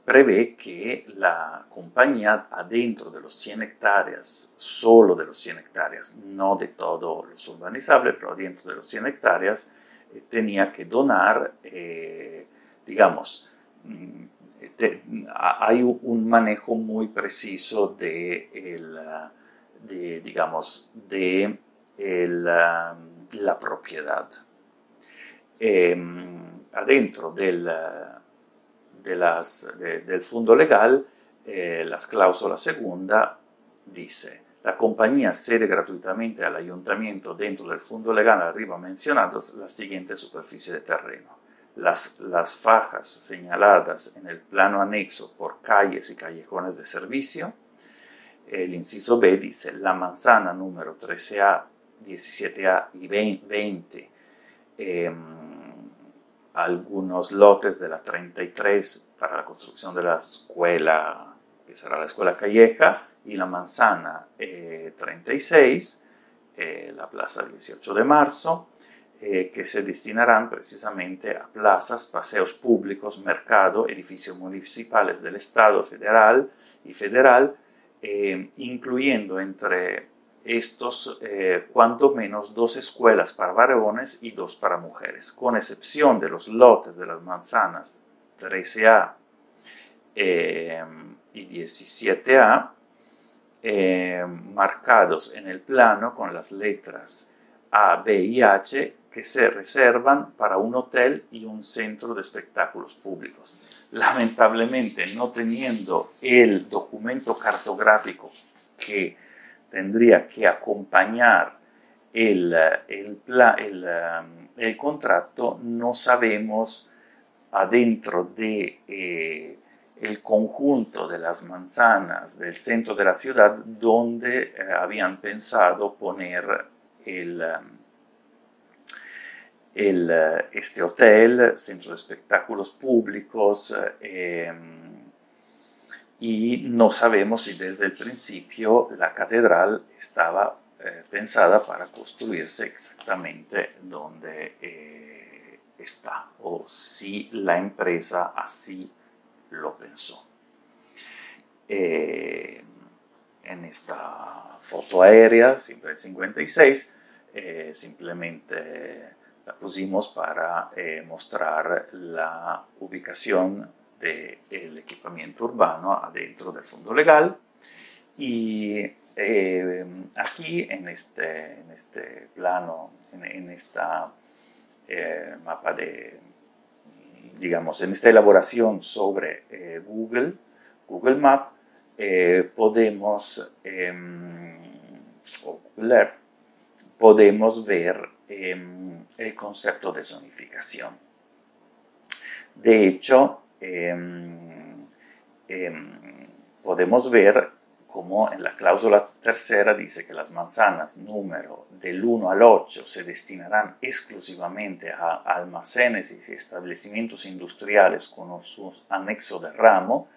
prevé que la compañía adentro de los cien hectáreas, solo de los cien hectáreas, no de todo lo urbanizable, pero adentro de los cien hectáreas, eh, tenía que donar, eh, digamos, Te, hay un manejo muy preciso de, el, de digamos, de el, la, la propiedad. Eh, adentro del, de las, de, del Fundo Legal, eh, las cláusulas segunda dice: la compañía cede gratuitamente al ayuntamiento dentro del Fundo Legal arriba mencionados la siguiente superficie de terreno. Las, las fajas señaladas en el plano anexo por calles y callejones de servicio. El inciso B dice: la manzana número trece A, diecisiete A y veinte, eh, algunos lotes de la treinta y tres para la construcción de la escuela, que será la Escuela Calleja, y la manzana eh, treinta y seis, eh, la Plaza dieciocho de marzo, Eh, que se destinarán precisamente a plazas, paseos públicos, mercado, edificios municipales del Estado federal y federal, eh, incluyendo entre estos eh, cuanto menos dos escuelas para varones y dos para mujeres, con excepción de los lotes de las manzanas trece A eh, y diecisiete A, eh, marcados en el plano con las letras A, B y H, que se reservan para un hotel y un centro de espectáculos públicos. Lamentablemente, no teniendo el documento cartográfico que tendría que acompañar el, el, el, el contrato, no sabemos adentro de eh, el conjunto de las manzanas del centro de la ciudad donde eh, habían pensado poner el... El, este hotel, centro de espectáculos públicos, eh, y no sabemos si desde el principio la catedral estaba eh, pensada para construirse exactamente donde eh, está, o si la empresa así lo pensó. Eh, en esta foto aérea, siempre el cincuenta y seis, eh, simplemente la pusimos para eh, mostrar la ubicación del equipamiento urbano adentro del Fundo Legal. Y eh, aquí en este, en este plano, en, en esta eh, mapa de, digamos, en esta elaboración sobre eh, Google, Google Map, eh, podemos, eh, o Google Earth, podemos ver eh, el concepto de zonificación. De hecho, eh, eh, podemos ver como en la cláusula tercera dice que las manzanas número del uno al ocho se destinarán exclusivamente a almacenes y establecimientos industriales con su anexo de ramo.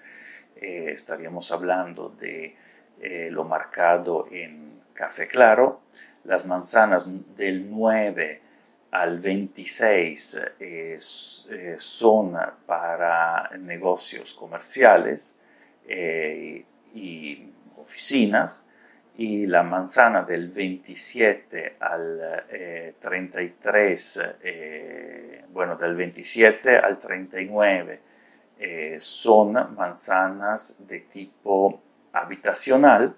Eh, estaríamos hablando de eh, lo marcado en café claro. Las manzanas del nueve al veintiséis eh, eh, son para negocios comerciales eh, y oficinas, y la manzana del veintisiete al eh, treinta y tres, eh, bueno, del veintisiete al treinta y nueve eh, son manzanas de tipo habitacional.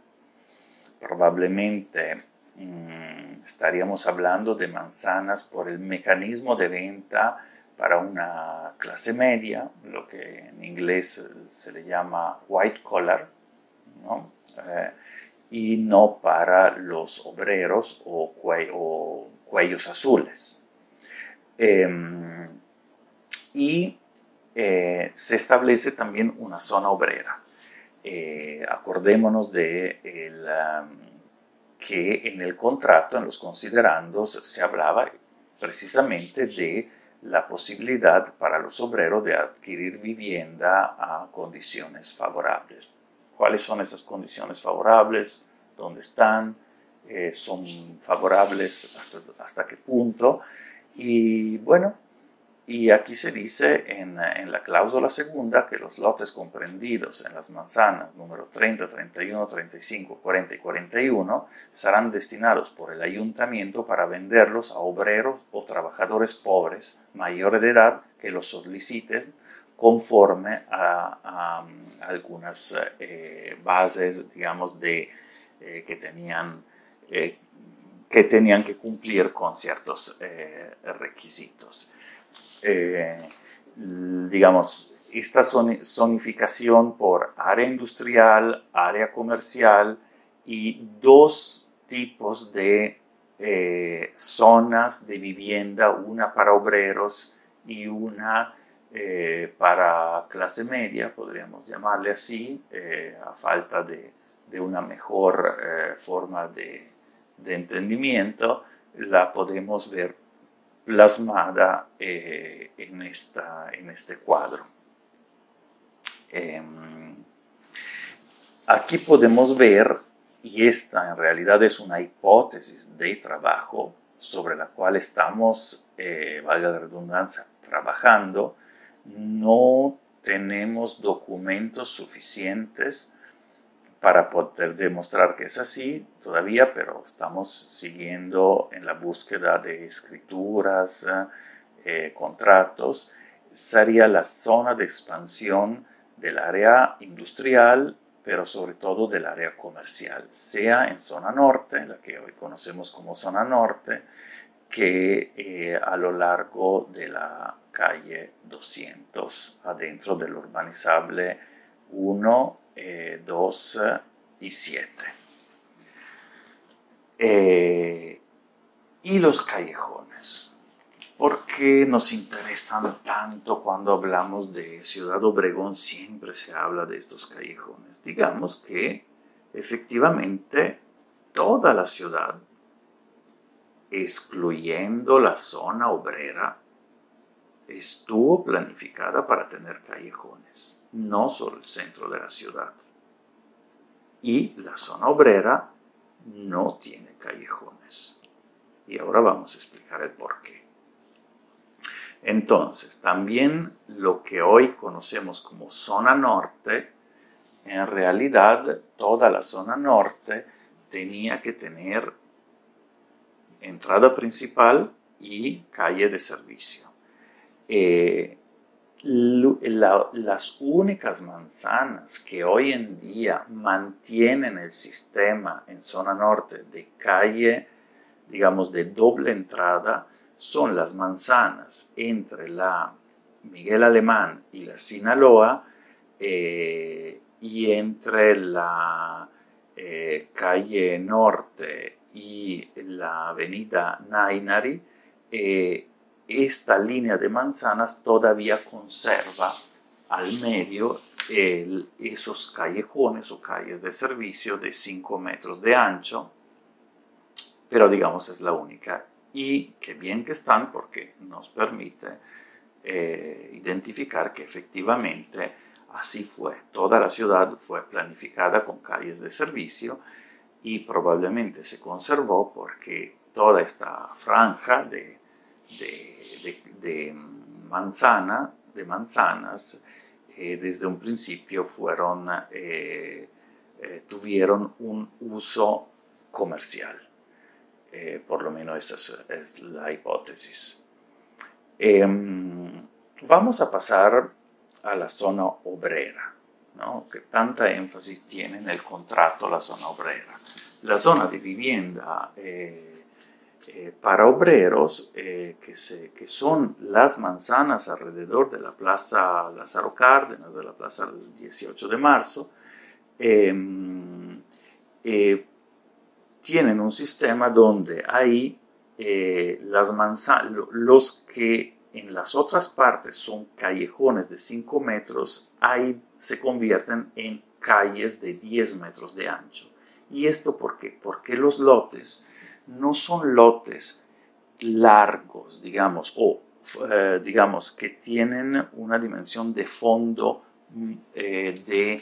Probablemente mmm, estaríamos hablando de manzanas por el mecanismo de venta para una clase media, lo que en inglés se le llama white collar, ¿no? Eh, y no para los obreros o, cue o cuellos azules. Eh, y eh, se establece también una zona obrera. Eh, acordémonos de el, um, que en el contrato, en los considerandos, se hablaba precisamente de la posibilidad para los obreros de adquirir vivienda a condiciones favorables. ¿Cuáles son esas condiciones favorables? ¿Dónde están? Eh, ¿Son favorables hasta, hasta qué punto? Y bueno, y aquí se dice en, en la cláusula segunda que los lotes comprendidos en las manzanas número treinta, treinta y uno, treinta y cinco, cuarenta y cuarenta y uno serán destinados por el ayuntamiento para venderlos a obreros o trabajadores pobres mayores de edad que los soliciten, conforme a, a algunas eh, bases, digamos, de, eh, que, tenían, eh, que tenían que cumplir con ciertos eh, requisitos. Eh, digamos, esta zonificación por área industrial, área comercial y dos tipos de eh, zonas de vivienda, una para obreros y una Eh, para clase media, podríamos llamarle así, eh, a falta de, de una mejor eh, forma de, de entendimiento, la podemos ver plasmada eh, en, esta, en este cuadro. Eh, aquí podemos ver, y esta en realidad es una hipótesis de trabajo sobre la cual estamos, eh, valga la redundancia, trabajando. No tenemos documentos suficientes para poder demostrar que es así todavía, pero estamos siguiendo en la búsqueda de escrituras, eh, contratos. Sería la zona de expansión del área industrial, pero sobre todo del área comercial, sea en zona norte, la que hoy conocemos como zona norte, que eh, a lo largo de la calle doscientos, adentro del urbanizable uno, dos y siete. Eh, y los callejones. ¿Por qué nos interesan tanto cuando hablamos de Ciudad Obregón? Siempre se habla de estos callejones. Digamos que efectivamente toda la ciudad, excluyendo la zona obrera, estuvo planificada para tener callejones, no solo el centro de la ciudad. Y la zona obrera no tiene callejones. Y ahora vamos a explicar el porqué. Entonces, también lo que hoy conocemos como zona norte, en realidad toda la zona norte tenía que tener entrada principal y calle de servicio. Eh, la, las únicas manzanas que hoy en día mantienen el sistema en zona norte de calle, digamos, de doble entrada, son las manzanas entre la Miguel Alemán y la Sinaloa, eh, y entre la eh, calle norte y la avenida Nainari. eh, esta línea de manzanas todavía conserva al medio el, esos callejones o calles de servicio de cinco metros de ancho, pero digamos es la única, y qué bien que están porque nos permite eh, identificar que efectivamente así fue. Toda la ciudad fue planificada con calles de servicio y probablemente se conservó porque toda esta franja de, de, de, de, manzana, de manzanas eh, desde un principio fueron, eh, eh, tuvieron un uso comercial. Eh, por lo menos esta es, es la hipótesis. Eh, vamos a pasar a la zona obrera, ¿no? Que tanta énfasis tiene en el contrato la zona obrera. La zona de vivienda eh, eh, para obreros, eh, que, se, que son las manzanas alrededor de la Plaza Lázaro Cárdenas, de la Plaza del dieciocho de marzo, eh, eh, tienen un sistema donde hay eh, las manzanas, los que en las otras partes son callejones de cinco metros, ahí se convierten en calles de diez metros de ancho. ¿Y esto por qué? Porque los lotes no son lotes largos, digamos, o eh, digamos que tienen una dimensión de fondo eh, de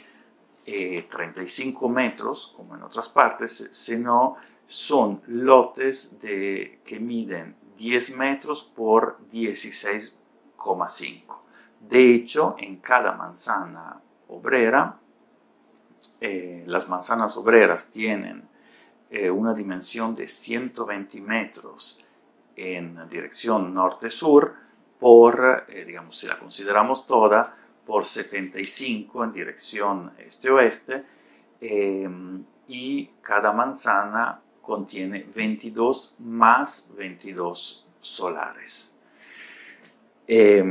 eh, treinta y cinco metros, como en otras partes, sino son lotes de, que miden diez metros por dieciséis coma cinco. De hecho, en cada manzana obrera, eh, las manzanas obreras tienen eh, una dimensión de ciento veinte metros en dirección norte-sur por, eh, digamos, si la consideramos toda, por setenta y cinco en dirección este-oeste, eh, y cada manzana contiene veintidós más veintidós solares. Eh,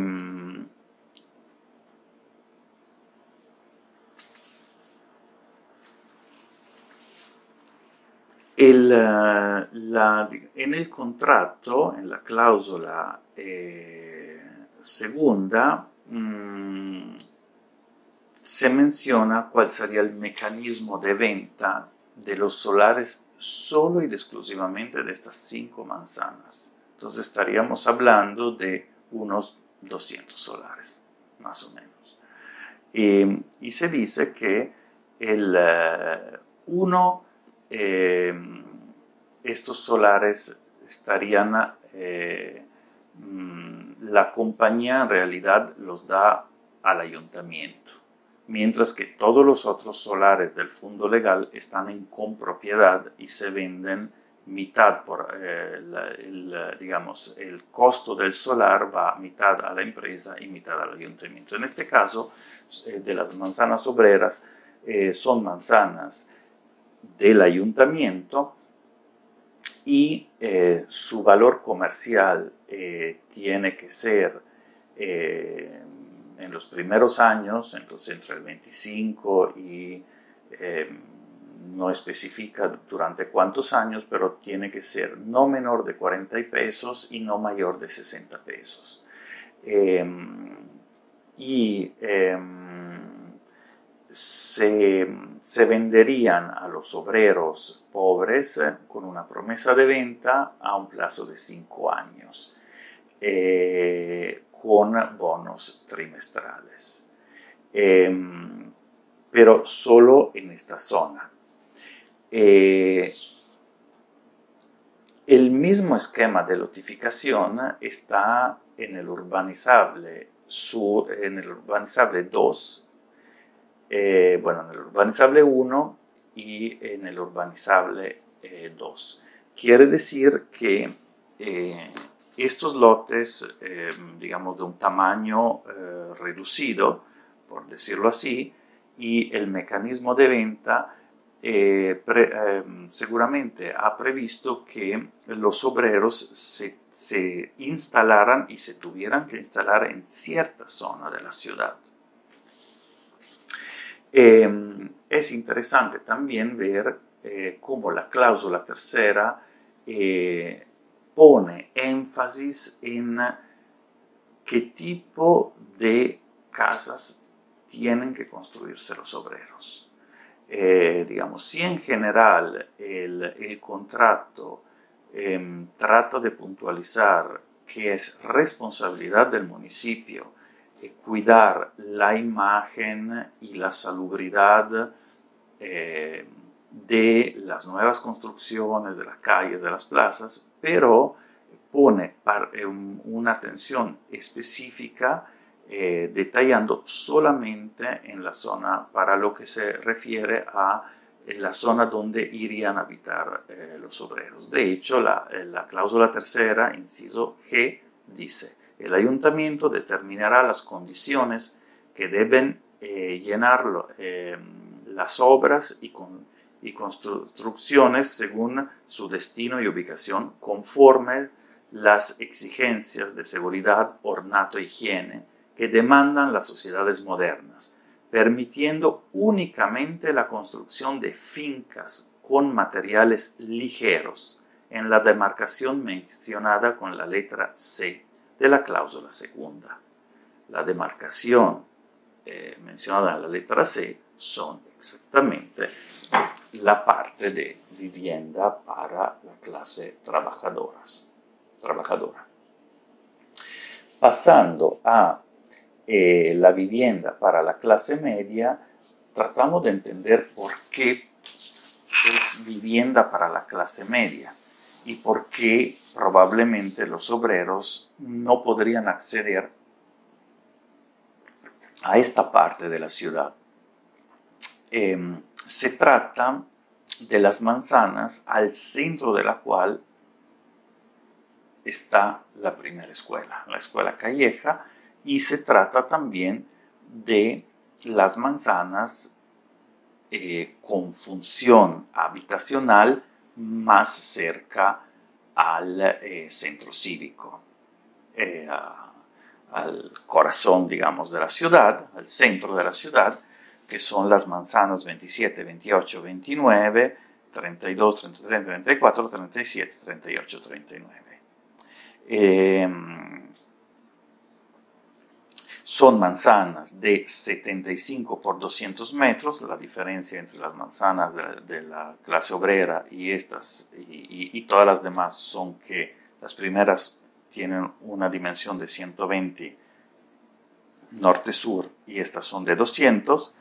el, la, en el contrato, en la cláusula eh, segunda, mmm, se menciona cuál sería el mecanismo de venta de los solares solo y exclusivamente de estas cinco manzanas. Entonces estaríamos hablando de unos doscientos solares, más o menos. Y, y se dice que el, uno, eh, estos solares estarían, eh, la compañía en realidad los da al ayuntamiento, mientras que todos los otros solares del Fundo Legal están en compropiedad y se venden mitad por, eh, la, el, digamos, el costo del solar va mitad a la empresa y mitad al ayuntamiento. En este caso, eh, de las manzanas obreras, eh, son manzanas del ayuntamiento y eh, su valor comercial eh, tiene que ser... Eh, en los primeros años, entonces entre el veinticinco y eh, no especifica durante cuántos años, pero tiene que ser no menor de cuarenta pesos y no mayor de sesenta pesos. Eh, y eh, se, se venderían a los obreros pobres eh, con una promesa de venta a un plazo de cinco años. Eh, con bonos trimestrales, eh, pero solo en esta zona. Eh, el mismo esquema de lotificación está en el urbanizable, sur, en el urbanizable dos, eh, bueno, en el urbanizable uno y en el urbanizable eh, dos. Quiere decir que eh, Estos lotes, eh, digamos, de un tamaño eh, reducido, por decirlo así, y el mecanismo de venta eh, pre, eh, seguramente ha previsto que los obreros se, se instalaran y se tuvieran que instalar en cierta zona de la ciudad. Eh, es interesante también ver eh, cómo la cláusula tercera eh, pone énfasis en qué tipo de casas tienen que construirse los obreros. Eh, digamos, si en general el, el contrato eh, trata de puntualizar que es responsabilidad del municipio eh, cuidar la imagen y la salubridad eh, de las nuevas construcciones, de las calles, de las plazas, pero pone una atención específica eh, detallando solamente en la zona para lo que se refiere a la zona donde irían a habitar eh, los obreros. De hecho, la, la cláusula tercera, inciso G, dice: el ayuntamiento determinará las condiciones que deben eh, llenar eh, las obras y con y construcciones según su destino y ubicación, conforme las exigencias de seguridad, ornato e higiene que demandan las sociedades modernas, permitiendo únicamente la construcción de fincas con materiales ligeros en la demarcación mencionada con la letra C de la cláusula segunda. La demarcación eh, mencionada en la letra C son exactamente la parte de vivienda para la clase trabajadoras, trabajadora. Pasando a eh, la vivienda para la clase media, tratamos de entender por qué es vivienda para la clase media y por qué probablemente los obreros no podrían acceder a esta parte de la ciudad. Eh, Se trata de las manzanas al centro de la cual está la primera escuela, la Escuela Calleja, y se trata también de las manzanas eh, con función habitacional más cerca al eh, centro cívico, eh, a, al corazón, digamos, de la ciudad, al centro de la ciudad, que son las manzanas veintisiete, veintiocho, veintinueve, treinta y dos, treinta y tres, treinta y cuatro, treinta y siete, treinta y ocho, treinta y nueve. Eh, son manzanas de setenta y cinco por doscientos metros, la diferencia entre las manzanas de la, de la clase obrera y estas y, y, y todas las demás son que las primeras tienen una dimensión de ciento veinte norte-sur y estas son de doscientos.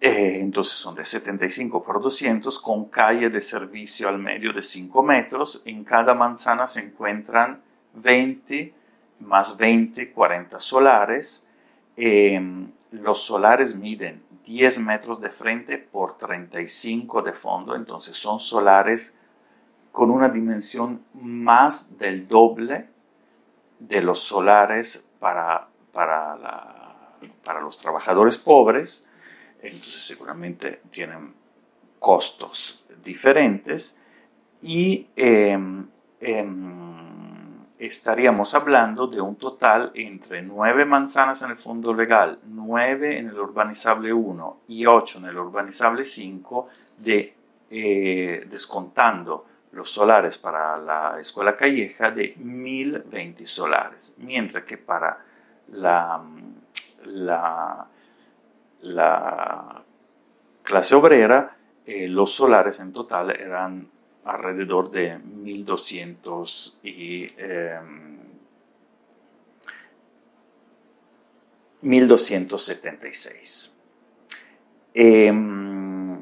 Eh, entonces son de setenta y cinco por doscientos con calle de servicio al medio de cinco metros. En cada manzana se encuentran veinte más veinte, cuarenta solares. Eh, los solares miden diez metros de frente por treinta y cinco de fondo, entonces son solares con una dimensión más del doble de los solares para, para, la, para los trabajadores pobres. Entonces seguramente tienen costos diferentes y eh, eh, estaríamos hablando de un total entre nueve manzanas en el Fundo Legal, nueve en el Urbanizable uno y ocho en el Urbanizable cinco, de, eh, descontando los solares para la Escuela Calleja, de mil veinte solares, mientras que para la... la la clase obrera, eh, los solares en total eran alrededor de mil doscientos y eh, mil doscientos setenta y seis. Eh,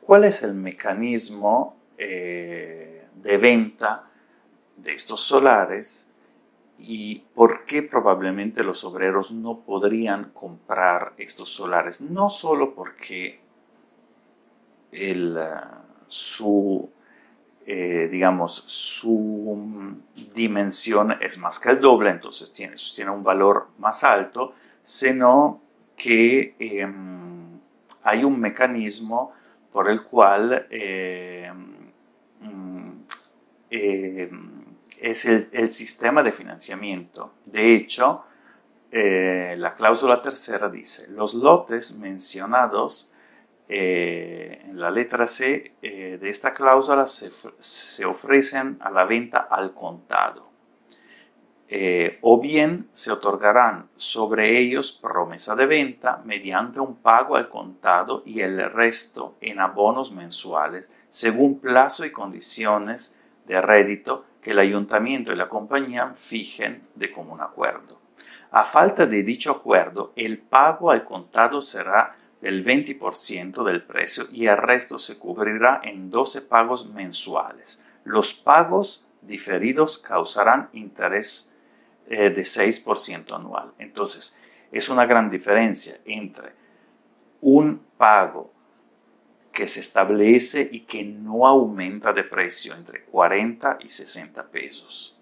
¿Cuál es el mecanismo eh, de venta de estos solares? ¿Y por qué probablemente los obreros no podrían comprar estos solares? No solo porque el, su eh, digamos, su dimensión es más que el doble, entonces tiene, tiene un valor más alto, sino que eh, hay un mecanismo por el cual eh, eh, es el, el sistema de financiamiento. De hecho, eh, la cláusula tercera dice, los lotes mencionados eh, en la letra C eh, de esta cláusula se, se ofrecen a la venta al contado, eh, o bien se otorgarán sobre ellos promesa de venta mediante un pago al contado y el resto en abonos mensuales según plazo y condiciones de rédito que el ayuntamiento y la compañía fijen de común acuerdo. A falta de dicho acuerdo, el pago al contado será del veinte por ciento del precio y el resto se cubrirá en doce pagos mensuales. Los pagos diferidos causarán interés eh, de seis por ciento anual. Entonces, es una gran diferencia entre un pago que se establece y que no aumenta de precio entre cuarenta y sesenta pesos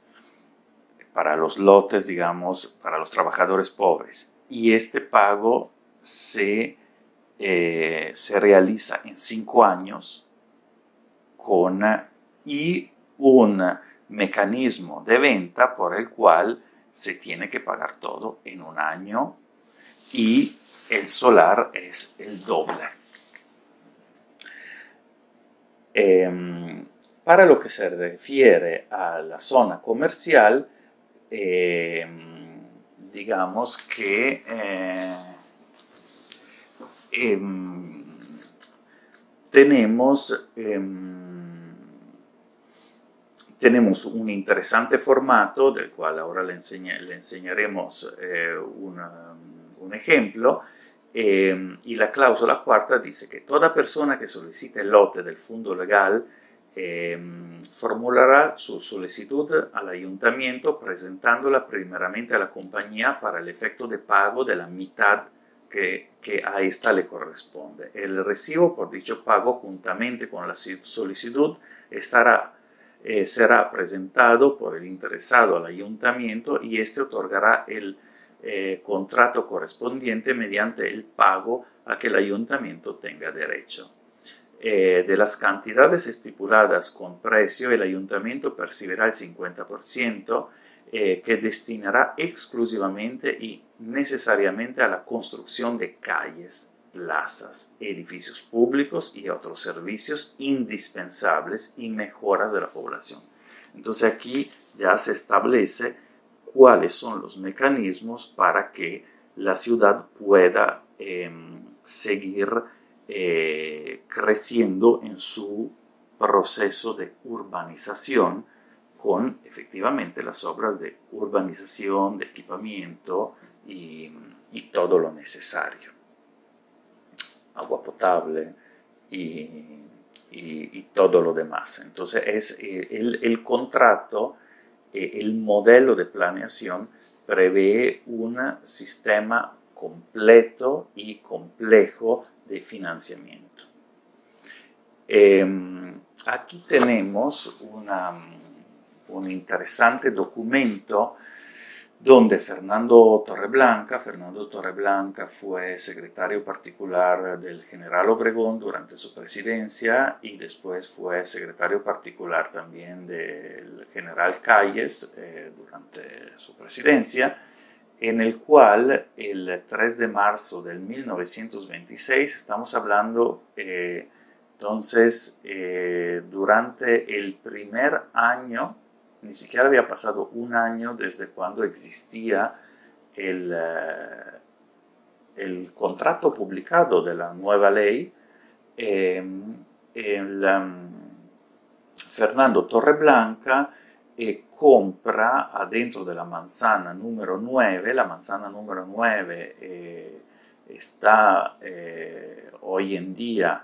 para los lotes, digamos, para los trabajadores pobres. Y este pago se, eh, se realiza en cinco años con, y un mecanismo de venta por el cual se tiene que pagar todo en un año y el solar es el doble. Eh, para lo que se refiere a la zona comercial, eh, digamos que eh, eh, tenemos, eh, tenemos un interesante formato del cual ahora le, enseña, le enseñaremos eh, una, un ejemplo. Eh, y la cláusula cuarta dice que toda persona que solicite el lote del Fundo Legal eh, formulará su solicitud al ayuntamiento presentándola primeramente a la compañía para el efecto de pago de la mitad que, que a esta le corresponde. El recibo por dicho pago juntamente con la solicitud estará, eh, será presentado por el interesado al ayuntamiento y este otorgará el Eh, contrato correspondiente mediante el pago a que el ayuntamiento tenga derecho. Eh, de las cantidades estipuladas con precio, el ayuntamiento percibirá el cincuenta por ciento eh, que destinará exclusivamente y necesariamente a la construcción de calles, plazas, edificios públicos y otros servicios indispensables y mejoras de la población. Entonces aquí ya se establece cuáles son los mecanismos para que la ciudad pueda eh, seguir eh, creciendo en su proceso de urbanización con efectivamente las obras de urbanización, de equipamiento y, y todo lo necesario. Agua potable y, y, y todo lo demás. Entonces es el, el contrato. El modello de planeación prevé un sistema completo y complejo de financiamiento. Eh, aquí tenemos una, un interesante documento donde Fernando Torreblanca, Fernando Torreblanca fue secretario particular del general Obregón durante su presidencia y después fue secretario particular también del general Calles eh, durante su presidencia, en el cual el tres de marzo del mil novecientos veintiséis, estamos hablando eh, entonces eh, durante el primer año. Ni siquiera había pasado un año desde cuando existía el, el contrato publicado de la nueva ley. Eh, el, um, Fernando Torreblanca eh, compra adentro de la manzana número nueve. La manzana número nueve eh, está eh, hoy en día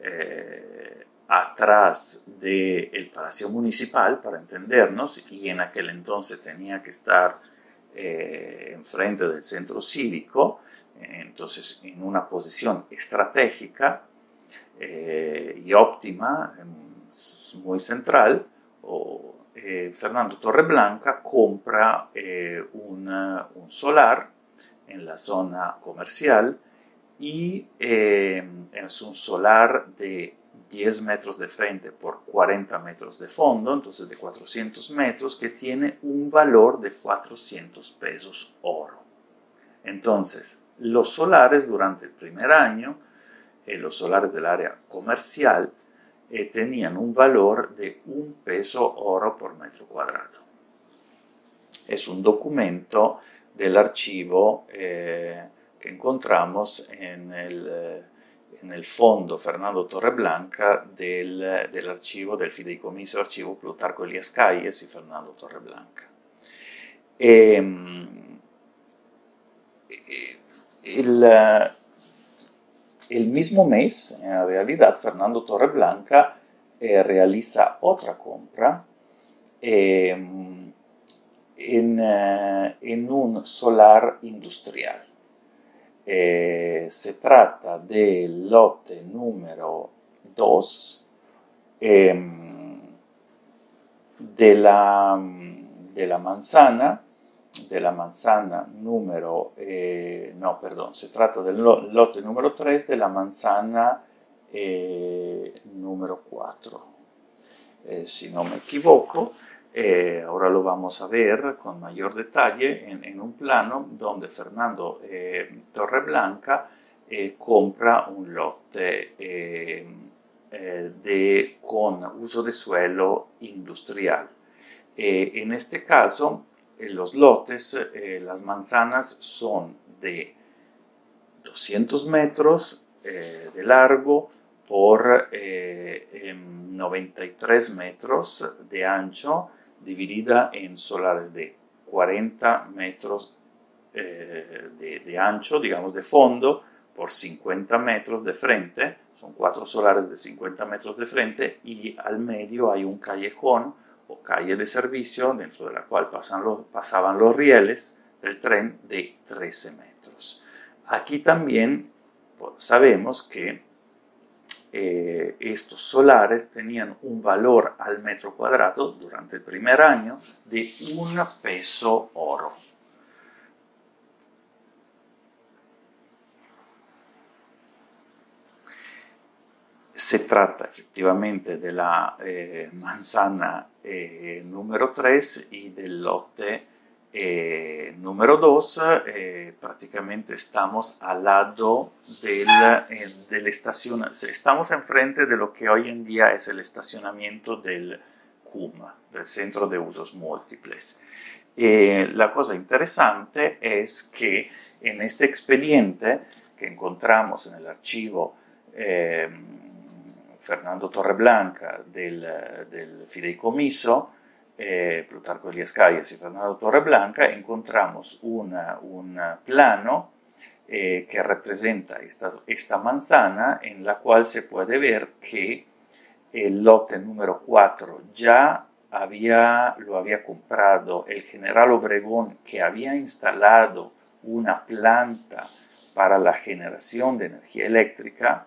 Eh, atrás del Palacio Municipal, para entendernos, y en aquel entonces tenía que estar eh, enfrente del centro cívico, eh, entonces en una posición estratégica eh, y óptima, eh, muy central, o, eh, Fernando Torreblanca compra eh, una, un solar en la zona comercial y eh, es un solar de diez metros de frente por cuarenta metros de fondo, entonces de cuatrocientos metros, que tiene un valor de cuatrocientos pesos oro. Entonces, los solares durante el primer año, eh, los solares del área comercial, eh, tenían un valor de un peso oro por metro cuadrado. Es un documento del archivo eh, que encontramos en el... Eh, en el fondo Fernando Torreblanca del, del archivo del fideicomiso archivo Plutarco Elías Calles y Fernando Torreblanca. Eh, eh, el, el mismo mes, en realidad, Fernando Torreblanca eh, realiza otra compra eh, en, eh, en un solar industrial. Eh, se tratta del lote numero dos ehm, della, della manzana, della manzana numero, eh, no, perdon, si tratta del lote numero tre della manzana eh, numero quattro, eh, se non mi equivoco. Eh, ahora lo vamos a ver con mayor detalle en, en un plano donde Fernando eh, Torreblanca eh, compra un lote eh, eh, de, con uso de suelo industrial. Eh, en este caso, eh, los lotes, eh, las manzanas son de doscientos metros eh, de largo por eh, eh, noventa y tres metros de ancho, dividida en solares de cuarenta metros eh, de, de ancho, digamos de fondo, por cincuenta metros de frente. Son cuatro solares de cincuenta metros de frente y al medio hay un callejón o calle de servicio dentro de la cual pasan los, pasaban los rieles del tren de trece metros. Aquí también pues, sabemos que Eh, estos solares tenían un valor al metro cuadrado durante el primer año de un peso oro. Se tratta effettivamente della eh, manzana eh, numero tre e del lote Eh, número dos, eh, prácticamente estamos al lado del, eh, del estacionamiento, estamos enfrente de lo que hoy en día es el estacionamiento del CUMA, del Centro de Usos Múltiples. Eh, la cosa interesante es que en este expediente que encontramos en el archivo eh, Fernando Torreblanca del, del fideicomiso, Eh, Plutarco Elías Calles y Fernando Torreblanca, encontramos una, un plano eh, que representa esta, esta manzana, en la cual se puede ver que el lote número cuatro ya había, lo había comprado el general Obregón, que había instalado una planta para la generación de energía eléctrica.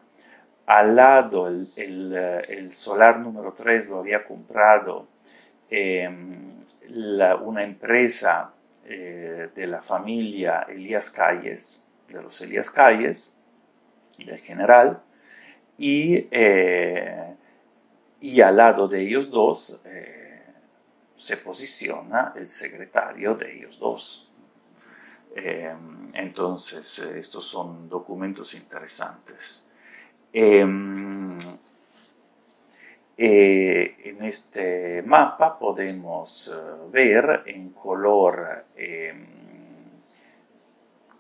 Al lado el, el, el solar número tres lo había comprado Eh, la, una empresa eh, de la familia Elías Calles, de los Elías Calles, del general, y, eh, y al lado de ellos dos eh, se posiciona el secretario de ellos dos. Eh, entonces, estos son documentos interesantes. Eh, Eh, en este mapa podemos eh, ver en color eh,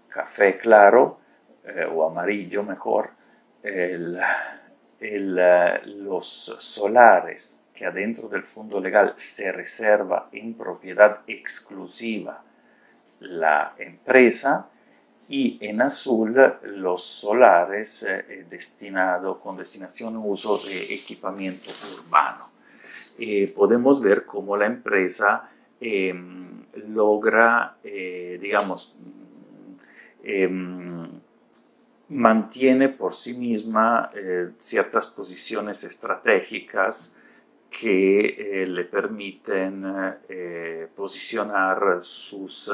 café claro eh, o amarillo mejor el, el, los solares que adentro del Fundo Legal se reserva en propiedad exclusiva la empresa, y en azul los solares eh, destinado, con destinación a uso de equipamiento urbano. Eh, podemos ver cómo la empresa eh, logra, eh, digamos, eh, mantiene por sí misma eh, ciertas posiciones estratégicas che eh, le permiten eh, posicionar sus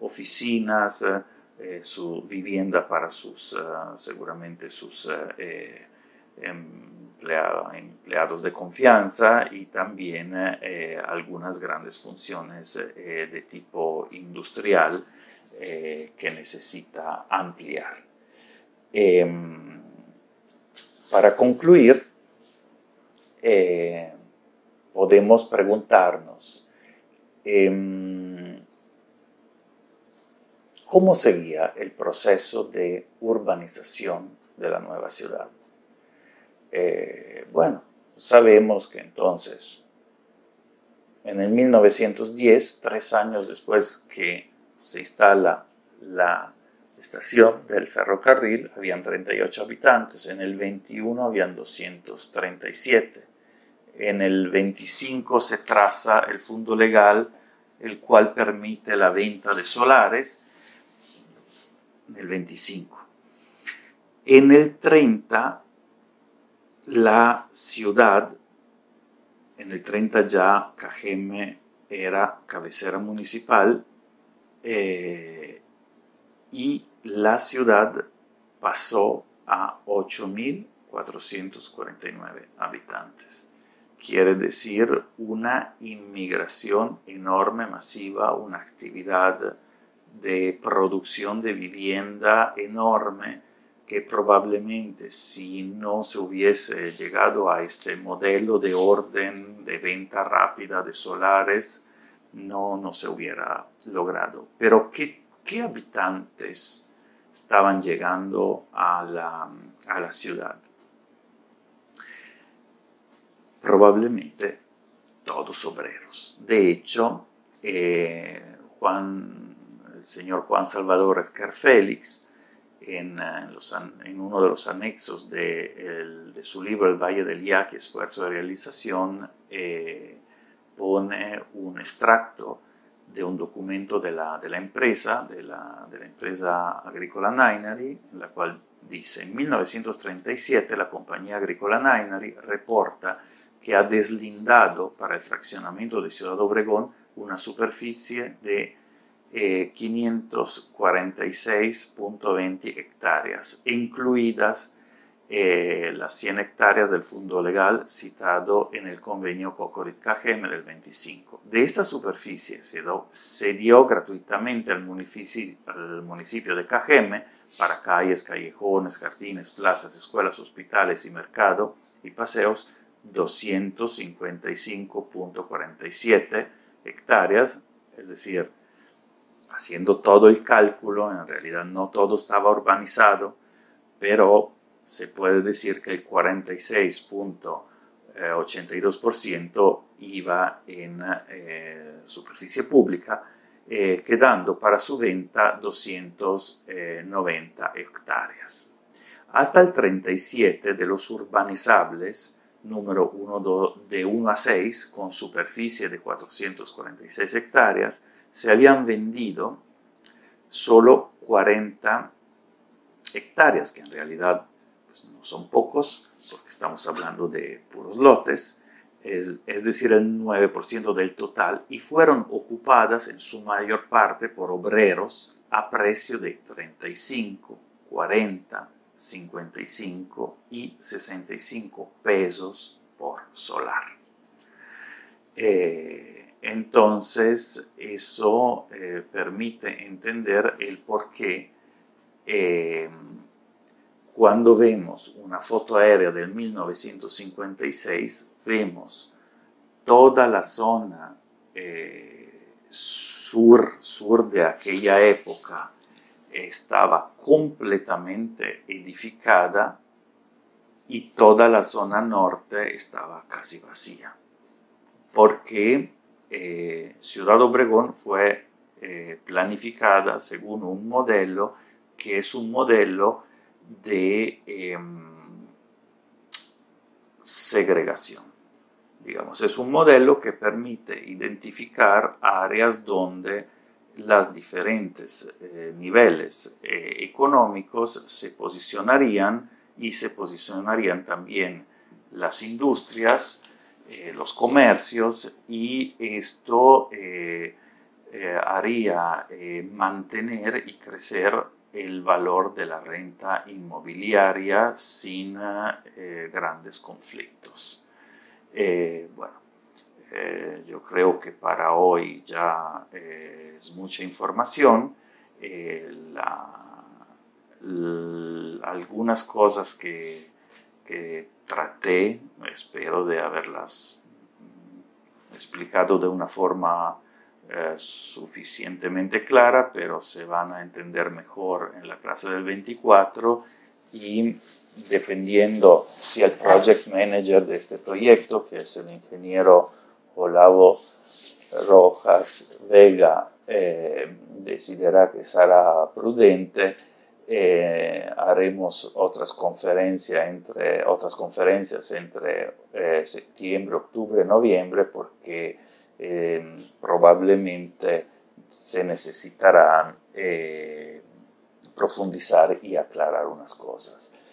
oficinas, eh, su vivienda para sus, uh, seguramente sus eh, empleado, empleados de confianza, y también eh, algunas grandes funciones eh, de tipo industrial eh, que necesita ampliar. Eh, para concluir, eh, podemos preguntarnos eh, cómo sería el proceso de urbanización de la nueva ciudad. Eh, bueno, sabemos que entonces en el mil novecientos diez, tres años después que se instala la estación del ferrocarril, habían treinta y ocho habitantes, en el veintiuno habían doscientos treinta y siete. En el veinticinco se traza el Fundo Legal, el cual permite la venta de solares, en el veinticinco. En el treinta, la ciudad, en el treinta ya Cajeme era cabecera municipal, eh, y la ciudad pasó a ocho mil cuatrocientos cuarenta y nueve habitantes. Quiere decir una inmigración enorme, masiva, una actividad de producción de vivienda enorme que probablemente, si no se hubiese llegado a este modelo de orden de venta rápida de solares, no, no se hubiera logrado. Pero ¿qué, qué habitantes estaban llegando a la, a la ciudad? Probablemente todos obreros. De hecho, eh, Juan, el señor Juan Salvador Esquer Félix, en, en, los, en uno de los anexos de, el, de su libro El Valle del Yaqui, Esfuerzo de Realización, eh, pone un extracto de un documento de la, de la empresa, de la, de la empresa agrícola Nainari, en la cual dice: en mil novecientos treinta y siete la compañía agrícola Nainari reporta que ha deslindado para el fraccionamiento de Ciudad Obregón una superficie de eh, quinientas cuarenta y seis punto veinte hectáreas, incluidas eh, las cien hectáreas del Fundo Legal citado en el convenio Cócorit Cajeme del veinticinco. De esta superficie se, do, se dio gratuitamente al municipio, al municipio de Cajeme para calles, callejones, jardines, plazas, escuelas, hospitales y mercado y paseos, doscientas cincuenta y cinco punto cuarenta y siete hectáreas, es decir, haciendo todo el cálculo, en realidad no todo estaba urbanizado, pero se puede decir que el cuarenta y seis punto ochenta y dos por ciento iba en eh, superficie pública, eh, quedando para su venta doscientas noventa hectáreas. Hasta el treinta y siete, de los urbanizables, número uno, de uno a seis, con superficie de cuatrocientas cuarenta y seis hectáreas, se habían vendido solo cuarenta hectáreas, que en realidad pues, no son pocos, porque estamos hablando de puros lotes, es, es decir, el nueve por ciento del total, y fueron ocupadas en su mayor parte por obreros a precio de treinta y cinco, cuarenta, cincuenta y cinco y sesenta y cinco pesos por solar. Eh, entonces eso eh, permite entender el por qué eh, cuando vemos una foto aérea del mil novecientos cincuenta y seis vemos toda la zona eh, sur, sur de aquella época estaba completamente edificada y toda la zona norte estaba casi vacía, porque eh, Ciudad Obregón fue eh, planificada según un modelo que es un modelo de eh, segregación. Digamos, es un modelo que permite identificar áreas donde los diferentes eh, niveles eh, económicos se posicionarían, y se posicionarían también las industrias, eh, los comercios, y esto eh, eh, haría eh, mantener y crecer el valor de la renta inmobiliaria sin eh, grandes conflictos. Eh, bueno, eh, yo creo que para hoy ya eh, es mucha información. Eh, la, la, algunas cosas que, que traté, espero de haberlas explicado de una forma eh, suficientemente clara, pero se van a entender mejor en la clase del veinticuatro, y dependiendo si el project manager de este proyecto, que es el ingeniero Olavo Rojas Vega, Eh, deciderá que será prudente, eh, haremos otras conferencias entre, otras conferencias entre eh, septiembre, octubre, noviembre, porque eh, probablemente se necesitarán eh, profundizar y aclarar unas cosas.